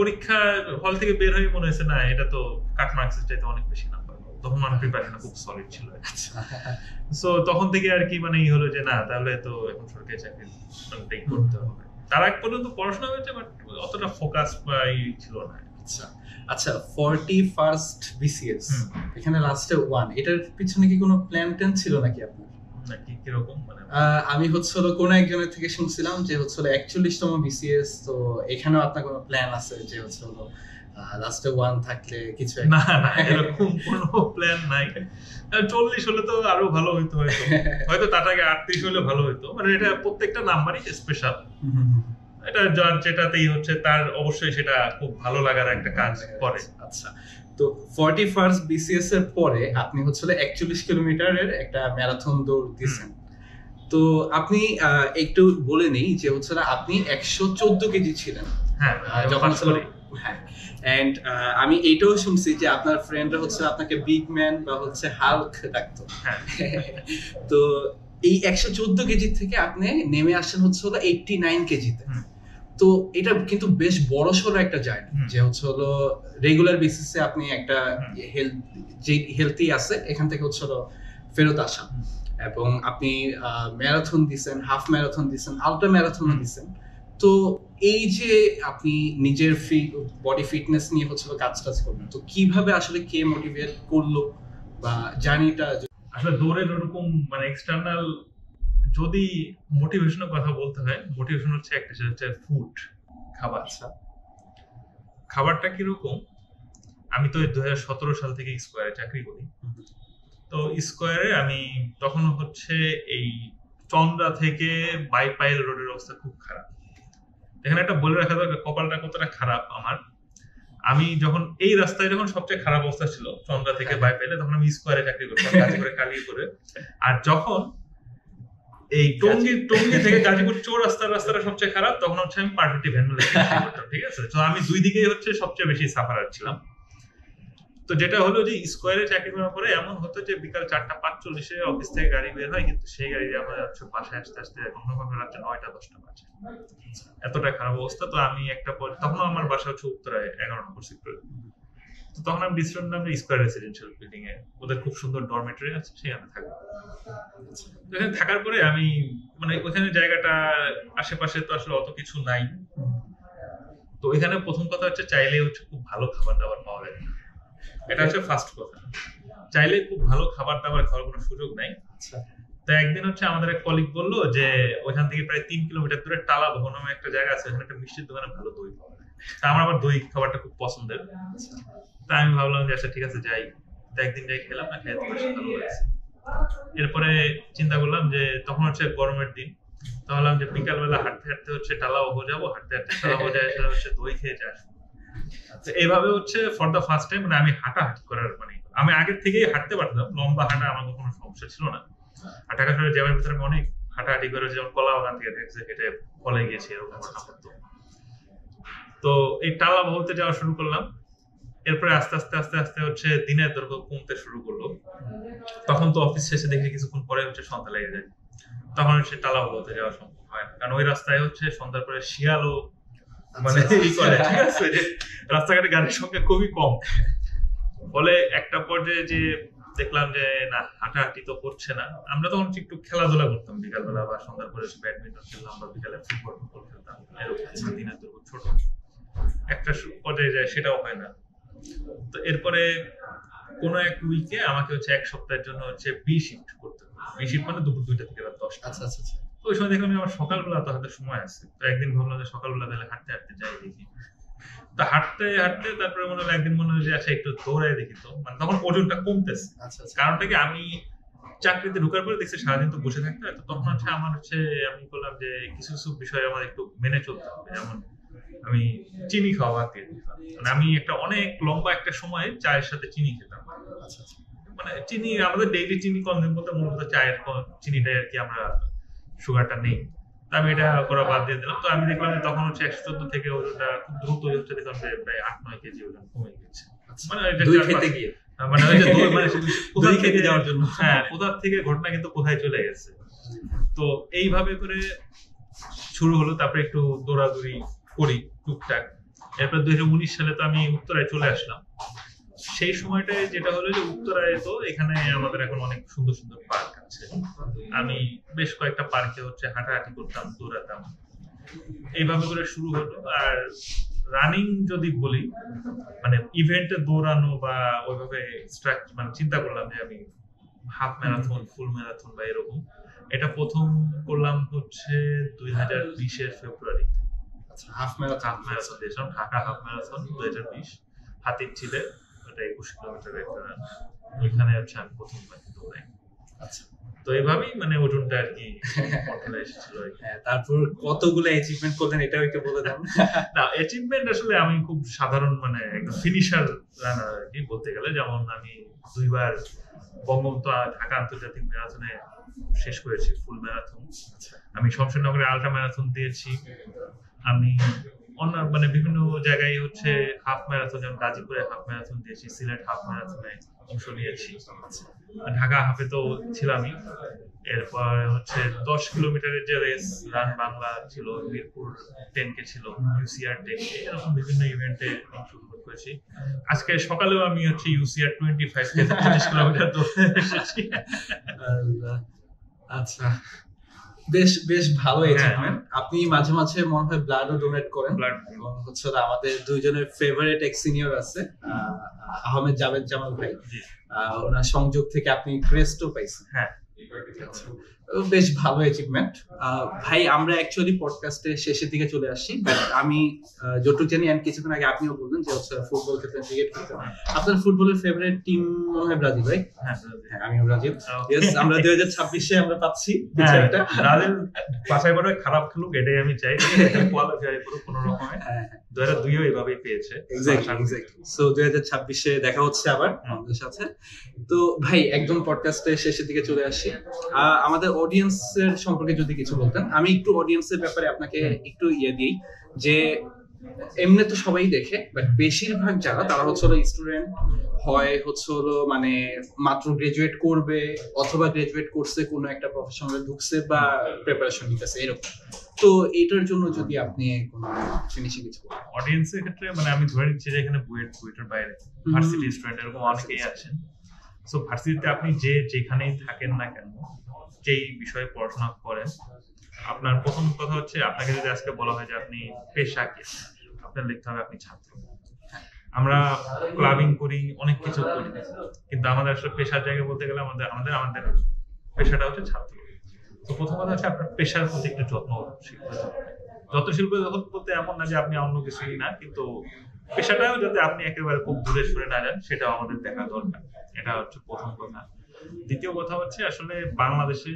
পরীক্ষা হল থেকে বের হয়ে মনে হয়েছে না এটা তো কাট মার্কসের চাইতে অনেক বেশি নাম্বার, তখন আমার প্রিপারেশনটা খুব সলিড ছিল। সো তখন থেকে আর কি মানে ই হলো যে না তাহলে তো এখন সরকারি চাকরি করতে হবে। তার আগ পর্যন্ত পড়াশোনা হয়েছে বাট অতটা ফোকাস বা ই ছিল না। আচ্ছা, 41st BCS এখানে লাস্টে 1, এটার পিছনে কি কোনো প্ল্যান টেন ছিল নাকি আপনার? আমি হচ্ছে কোন একজনের থেকে শুনছিলাম যে হচ্ছে 41তম BCS, তো এখানেও আপনার কোনো প্ল্যান আছে যে হচ্ছে লাস্টে 1 থাকলে কিছু? না না, এরকম কোনো প্ল্যান নাই। 40 হলে তো আরো ভালো হইতো, হয়তো তার আগে 38 হলে ভালো হইতো। মানে এটা প্রত্যেকটা নাম্বারই স্পেশাল, এটা যার যেটাতেই হচ্ছে তার অবশ্যই সেটা খুব ভালো লাগার একটা কাজ করে। আচ্ছা, তো 41st BCS এর পরে আপনি হচ্ছে 41 কিলোমিটারের একটা ম্যারাথন দৌড় দিয়েছেন। তো আপনি একটু বলে নেই যে হচ্ছে আপনি 114 কেজি ছিলেন হ্যাঁ যখন হ্যাঁ, এন্ড আমি এটাও শুনছি যে আপনার ফ্রেন্ডরা হচ্ছে আপনাকে বিগ ম্যান বা হচ্ছে হাল্ক ডাকতো। তো এই 114 কেজি থেকে আপনি নেমে আসেন হচ্ছে 89 কেজিতে। তো এটা কিন্তু বেশ বড়সড় একটা জার্নি, যে হচ্ছে রেগুলার বেসিসে আপনি একটা হেলদি আছে এখান থেকে হচ্ছে ফেরত আসা, এবং আপনি ম্যারাথন দিছেন, হাফ ম্যারাথন দিছেন, আল্ট্রা ম্যারাথনও দিছেন। তো এই যে আপনি নিজের বডি ফিটনেস নিয়ে হচ্ছে কাজ টাজ করবেন, তো কিভাবে আসলে কে মোটিভেট করলো বা জার্নিটা আসলে দৌড়ের ওরকম মানে এক্সটার্নাল যদি মোটিভেশনের কথা বলতে হয়, মোটিভেশন হচ্ছে একটা ফুড খাবার। খাবারটা কিরকম, আমি তো 2017 সাল থেকে স্কোয়ারে চাকরি করি। তো স্কোয়ারে আমি তখন হচ্ছে এই চন্দ্রা থেকে বাইপাইল রোডের অবস্থা খুব খারাপ। এখানে একটা বলে রাখা দরকার কপালটা কতটা খারাপ আমার। আমি যখন এই রাস্তায় যখন সবচেয়ে খারাপ অবস্থা ছিল চন্দ্রা থেকে বাইপাইলে, তখন আমি স্কোয়ারে চাকরি করতাম কালিয়ে করে। আর যখন এই টঙ্গী থেকে গাজীপুর চৌরাস্তার রাস্তাটা সবচেয়ে খারাপ, তখন হচ্ছে আমি পারফেক্টি ভ্যান মেলে করতাম, ঠিক আছে। তো আমি দুই দিকেই হচ্ছে সবচেয়ে বেশি সাফারার ছিলাম। তো যেটা হলো যে স্কোয়ারে চাকরি করার পরে এমন হতো যে বিকাল 4:45 অফিস থেকে গাড়ি বের হয়, কিন্তু সেই গাড়ি আমার বাসায় আসতে আসতে কখনো কখনো রাত্রে 9টা 10টা বাজে, এতটা খারাপ অবস্থা। তো আমি একটা পর তখন আমার বাসা হচ্ছে উত্তরায় 11 নম্বর সেক্টরে। তো তখন আমি ডিসিশন নিলাম যে স্কয়ার রেসিডেন্সিয়াল বিল্ডিং এ ওদের খুব সুন্দর ডরমেটরি আছে, সেখানে থাকবো। ওখানে থাকার পরে আমি মানে ওখানে জায়গাটা আশেপাশে তো আসলে অত কিছু নাই। তো এখানে প্রথম কথা হচ্ছে চাইলে হচ্ছে খুব ভালো খাবার দাবার পাওয়া যায় না, এটা হচ্ছে ফার্স্ট কথা। চাইলে খুব ভালো খাবার দাবার খাওয়ার কোনো সুযোগ নাই। তো একদিন হচ্ছে আমাদের এক কলিগ বললো যে ওইখান থেকে প্রায় 3 কিলোমিটার দূরে টালা ভবনমে একটা জায়গা আছে, ওখানে একটা মিষ্টির দোকানে ভালো দই পাওয়া যায়। তা আমার আবার দই খাবারটা খুব পছন্দের। তা আমি ভাবলাম যে আচ্ছা ঠিক আছে যাই। তো একদিন যাই, খেলাম না, খেয়ে ভালো লাগছে। এরপরে চিন্তা করলাম যে তখন হচ্ছে গরমের দিন, তো ভাবলাম যে বিকালবেলা হাঁটতে হাঁটতে হচ্ছে টালা ওহো যাবো, হাঁটতে হাঁটতে টালা ওহো যায় হচ্ছে দই খেয়ে যাই। এইভাবে হচ্ছে ফর দা ফার্স্ট টাইম মানে আমি হাঁটাহাঁটি করার মানে আমি আগের থেকেই হাঁটতে পারতাম, লম্বা হাঁটা আমার কোনো সমস্যা ছিল না। আর ঢাকা শহরে যাওয়ার ভিতরে আমি অনেক হাঁটাহাঁটি করে, যেমন কলা বাগান থেকে দেখছে হেঁটে ফলে গিয়েছি, এরকম ঘটনা করতো। তো এই টালা বহুতে যাওয়া শুরু করলাম। এরপরে আস্তে আস্তে আস্তে আস্তে হচ্ছে দিনের দৈর্ঘ্য কমতে শুরু করলো। তখন তো অফিস শেষে দেখে কিছুক্ষণ পরে হচ্ছে সন্ধ্যা লেগে যায়, তখন হচ্ছে টালা বহুতে যাওয়া সম্ভব হয় না, কারণ ওই রাস্তায় হচ্ছে সন্ধ্যার পরে শিয়ালও মানে রাস্তাঘাটে গাড়ির সংখ্যা খুবই কম। ফলে একটা পর্যায়ে যে দেখলাম যে না, হাঁটাহাঁটি তো করছে না। আমরা তখন একটু খেলাধুলা করতাম বিকালবেলা বা সন্ধ্যার পরে, ব্যাডমিন্টন খেলতাম বা বিকালে ফুটবল ফুটবল খেলতাম, এরকম দিনের দুর্গ ছোট একটা পর্যায়ে যায়, সেটাও হয় না। তো এরপরে কোনো এক উইকে আমাকে হচ্ছে এক সপ্তাহের জন্য হচ্ছে বি শিফট করতে হবে। বি শিফট মানে দুপুর 2টা থেকে রাত 10টা। আচ্ছা আচ্ছা। ওই সময় দেখলাম আমার সকালবেলা তো হাতে সময় আছে। তো একদিন ভাবলাম যে সকালবেলা তাহলে হাঁটতে হাঁটতে যাই দেখি। তো হাঁটতে হাঁটতে তারপরে মনে হলো একদিন মনে হলো যে আচ্ছা একটু দৌড়াই দেখি। তো মানে তখন ওজনটা কমতেছে। আচ্ছা। কারণটা কি, আমি চাকরিতে ঢুকার পরে দেখছি সারাদিন তো বসে থাকতে হয়। তো তখন হচ্ছে আমার হচ্ছে আমি বললাম যে কিছু কিছু বিষয় আমার একটু মেনে চলতে হবে। যেমন আমি চিনি খাওয়া বাদ দিয়ে দিলাম, মানে আমি একটা অনেক লম্বা একটা সময় চায়ের সাথে চিনি খেতাম। মানে চিনি আমাদের ডেইলি চিনি কনজিউম করতে মূলত চায়ের চিনিটাই আর কি, আমরা সুগারটা নেই। তো আমি এটা করা বাদ দিয়ে দিলাম। তো আমি দেখলাম যে তখন হচ্ছে 114 থেকে ওটা খুব দ্রুত হচ্ছে, দেখলাম যে প্রায় 8-9 কেজি ওজন কমে গেছে। মানে এটা খেতে গিয়ে মানে কোথায় খেতে যাওয়ার জন্য, হ্যাঁ কোথার থেকে ঘটনা কিন্তু কোথায় চলে গেছে। তো এইভাবে করে শুরু হলো। তারপরে একটু দৌড়াদৌড়ি করি টুকটাক। এরপর 2019 সালে তো আমি উত্তরায় চলে আসলাম। সেই সময়টায় যেটা হলো যে উত্তরায় তো এখানে আমাদের এখন অনেক সুন্দর সুন্দর পার্ক আছে। আমি বেশ কয়েকটা পার্কে হচ্ছে হাঁটাহাঁটি করতাম, দৌড়াতাম, এইভাবে করে শুরু হলো। আর রানিং যদি বলি, মানে ইভেন্টে দৌড়ানো বা ওইভাবে মানে চিন্তা করলাম যে আমি হাফ ম্যারাথন, ফুল ম্যারাথন বা এরকম, এটা প্রথম করলাম হচ্ছে 2020-র ফেব্রুয়ারিতে। ঢাকা হাফ ম্যারাথন 2020 হাতির ছিলে, ওটা 21 কিলোমিটার একটা রান। ওইখানে হচ্ছে আমি প্রথম দৌড়াই। তো তো এইভাবেই মানে ওজনটা আর কি পটলে এসেছিল। তারপর কতগুলো অ্যাচিভমেন্ট করলেন এটাও একটু বলে দেন না। অ্যাচিভমেন্ট আসলে আমি খুব সাধারণ মানে একদম ফিনিশার রানার আর কি বলতে গেলে। যেমন আমি দুইবার ঢাকা আন্তর্জাতিক ম্যারাথনে শেষ করেছি ফুল ম্যারাথন, আমি শমশেরনগরে আল্ট্রা ম্যারাথন দিয়েছি, আমি অন্য মানে বিভিন্ন জায়গায় হচ্ছে হাফ ম্যারাথন, যেমন গাজীপুরে হাফ ম্যারাথন দিয়েছি, সিলেট হাফ ম্যারাথনে অংশ নিয়েছি, ঢাকা হাফে তো ছিলামই। এরপর হচ্ছে 10 কিলোমিটারের যে রেস রান বাংলা ছিল, মিরপুর 10K ছিল, ইউসিআর 10K, এরকম বিভিন্ন ইভেন্টে অংশগ্রহণ করেছি। আজকে সকালেও আমি হচ্ছে ইউসিআর 25K 40 কিলোমিটার দৌড়ে এসেছি। আচ্ছা, বেশ বেশ ভালো। আপনি মাঝে মাঝে মনে হয় ব্লাডও ডোনেট করেন। হচ্ছে আমাদের দুইজনের ফেভারিট এক সিনিয়র আছে আহমেদ জাবেদ জামাল ভাই, ওনার সংযোগ থেকে আপনি ক্রেস্টও পাইছেন। হ্যাঁ, বেশ ভালো অ্যাচিভমেন্ট ভাই। আমরা অ্যাকচুয়ালি পডকাস্টের শেষের দিকে চলে আসি, বাট আমি যতটুকু জানি এন্ড কিছুক্ষণ আগে আপনিও বললেন যে হচ্ছে ফুটবল খেলতেন, ক্রিকেট খেলতেন। আপনার ফুটবলের ফেভারিট টিম মনে হয় ব্রাজিল, রাইট? হ্যাঁ, আমিও ব্রাজিল। ইয়েস, আমরা 2026-এ আমরা পাচ্ছি একটা ব্রাজিল বাছাই পর্বে খারাপ খেলুক, এটাই আমি চাই। কোয়ালিফাই করুক কোনো রকমে। হ্যাঁ, 2002-এও এভাবে পেয়েছে। এক্স্যাক্টলি। সো 2026-এ দেখা হচ্ছে আবার আমাদের সাথে। তো ভাই একদম পডকাস্টের শেষের দিকে চলে আসি, আমাদের অডিয়েন্সের সম্পর্কে যদি কিছু বলতেন। আমি একটু অডিয়েন্সের ব্যাপারে আপনাকে একটু ইয়ে দিই, যে এমনি তো সবাই দেখে, বাট বেশিরভাগ যারা তারা হচ্ছে স্টুডেন্ট, হয় হচ্ছে মানে মাত্র গ্রাজুয়েট করবে অথবা গ্রাজুয়েট করছে, কোনো একটা প্রফেশনালে ঢুকছে বা প্রিপারেশন নিতেছে এরকম। তো এটার জন্য যদি আপনি কোনো ফিনিশিং কিছু বলেন অডিয়েন্সের ক্ষেত্রে, মানে আমি ধরে নিচ্ছি যে এখানে বুয়েট, বুয়েটের বাইরে ভার্সিটি স্টুডেন্ট এরকম অনেকেই আছেন। সো ভার্সিটিতে আপনি যে যেখানেই থাকেন না কেন, যেই বিষয়ে পড়াশোনা করেন, আপনার প্রথম কথা হচ্ছে আপনাকে যদি আজকে বলা হয় যে আপনি পেশা কি, আপনার লিখতে হবে আপনি ছাত্র। আমরা ক্লাবিং করি, অনেক কিছু করি, কিন্তু আমাদের আসলে পেশার জায়গায় বলতে গেলে আমাদের আমাদের আমাদের পেশাটা হচ্ছে ছাত্র। তো প্রথম কথা হচ্ছে আপনার পেশার প্রতি একটু যত্নশীল হতে হবে। যত্নশীল বলতে এমন না যে আপনি অন্য কিছুই না, কিন্তু পেশাটাও যাতে আপনি একেবারে খুব দূরে সরে না যান, সেটাও আমাদের দেখা দরকার। এটা হচ্ছে প্রথম কথা। দ্বিতীয় কথা হচ্ছে আসলে বাংলাদেশে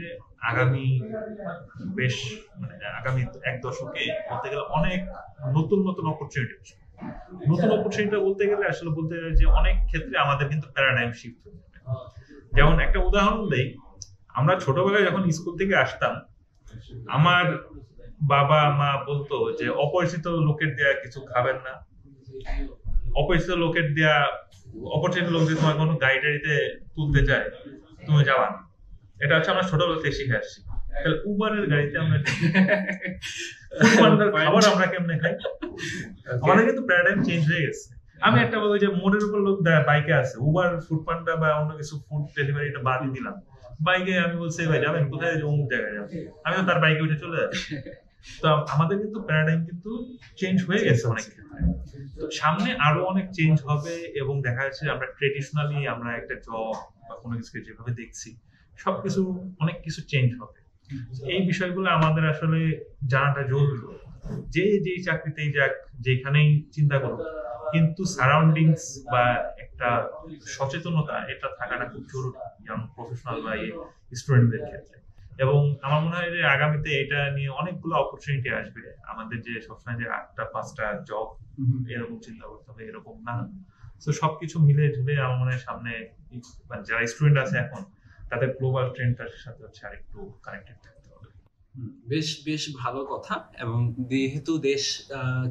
আগামী বেশ মানে আগামী 10 দশকে বলতে গেলে অনেক নতুন নতুন অপরচুনিটি আসবে। নতুন অপরচুনিটি বলতে গেলে আসলে বলতে গেলে যে অনেক ক্ষেত্রে আমাদের কিন্তু প্যারাডাইম শিফট হয়ে যাবে। যেমন একটা উদাহরণ দেই, আমরা ছোটবেলায় যখন স্কুল থেকে আসতাম, আমার বাবা মা বলতো যে অপরিচিত লোকের দেয়া কিছু খাবেন না, অপরিচিত লোকের দেয়া অপরিচিত লোক যদি তোমার কোনো গাড়িটারিতে তুলতে চায় তুমি যাবা না। এটা হচ্ছে আমরা ছোটবেলা থেকে শিখে আসছি। তাহলে উবারের গাড়িতে আমরা খাবার আমরা কেমনে খাই, আমাদের কিন্তু প্যারাডাইম চেঞ্জ হয়ে গেছে। আমি একটা বলি যে মোড়ের উপর লোক বাইকে আছে, উবার ফুড পান্ডা বা অন্য কিছু ফুড ডেলিভারি এটা বাদই দিলাম, বাইকে আমি বলছি ভাই যাবেন কোথায়, অমুক জায়গায় যাবো, আমি তো তার বাইকে উঠে চলে যাচ্ছি। তো আমাদের কিন্তু প্যারাডাইম কিন্তু চেঞ্জ হয়ে গেছে অনেক ক্ষেত্রে। তো সামনে আরো অনেক চেঞ্জ হবে এবং দেখা যাচ্ছে আমরা ট্রেডিশনালি আমরা একটা জব বা কোনো কিছুকে যেভাবে দেখছি সবকিছু অনেক কিছু চেঞ্জ হবে। এই বিষয়গুলো আমাদের আসলে জানাটা জরুরি। যে যেই চাকরিতেই যাক, যেখানেই চিন্তা করুক, কিন্তু সারাউন্ডিংস বা একটা সচেতনতা এটা থাকাটা খুব জরুরি ইয়াং প্রফেশনাল বা স্টুডেন্টদের ক্ষেত্রে। এবং আমার মনে হয় যে আগামীতে এটা নিয়ে অনেকগুলো অপরচুনিটি আসবে। আমাদের যে সবসময় যে 8টা 5টা জব এরকম চিন্তা করতে হবে এরকম না। তো সবকিছু মিলে ঝুলে আমার মনে হয় সামনে যারা স্টুডেন্ট আছে এখন তাদের গ্লোবাল ট্রেন্ডটার সাথে হচ্ছে আরেকটু কানেক্টেড থাকতে হবে। বেশ বেশ ভালো কথা। এবং যেহেতু দেশ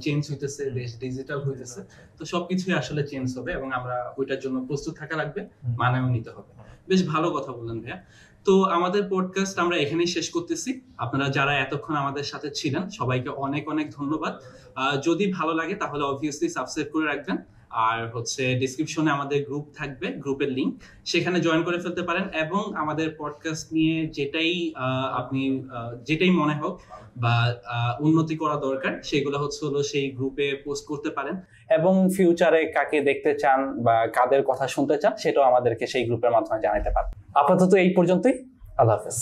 চেঞ্জ হইতেছে, দেশ ডিজিটাল হইতেছে, তো সবকিছুই আসলে চেঞ্জ হবে এবং আমরা ওইটার জন্য প্রস্তুত থাকা লাগবে, মানায়ও নিতে হবে। বেশ ভালো কথা বললেন ভাইয়া। তো আমাদের পডকাস্ট আমরা এখানেই শেষ করতেছি। আপনারা যারা এতক্ষণ আমাদের সাথে ছিলেন সবাইকে অনেক অনেক ধন্যবাদ। যদি ভালো লাগে তাহলে অবভিয়াসলি সাবস্ক্রাইব করে রাখবেন, আর হচ্ছে ডিসক্রিপশনে আমাদের গ্রুপ থাকবে, গ্রুপের লিঙ্ক, সেখানে জয়েন করে ফেলতে পারেন। এবং আমাদের পডকাস্ট নিয়ে যেটাই আপনি যেটাই মনে হোক বা উন্নতি করা দরকার সেগুলো হচ্ছে সেই গ্রুপে পোস্ট করতে পারেন। এবং ফিউচারে কাকে দেখতে চান বা কাদের কথা শুনতে চান সেটাও আমাদেরকে সেই গ্রুপের মাধ্যমে জানাতে পারেন। আপাতত এই পর্যন্তই, আল্লাহ হাফেজ।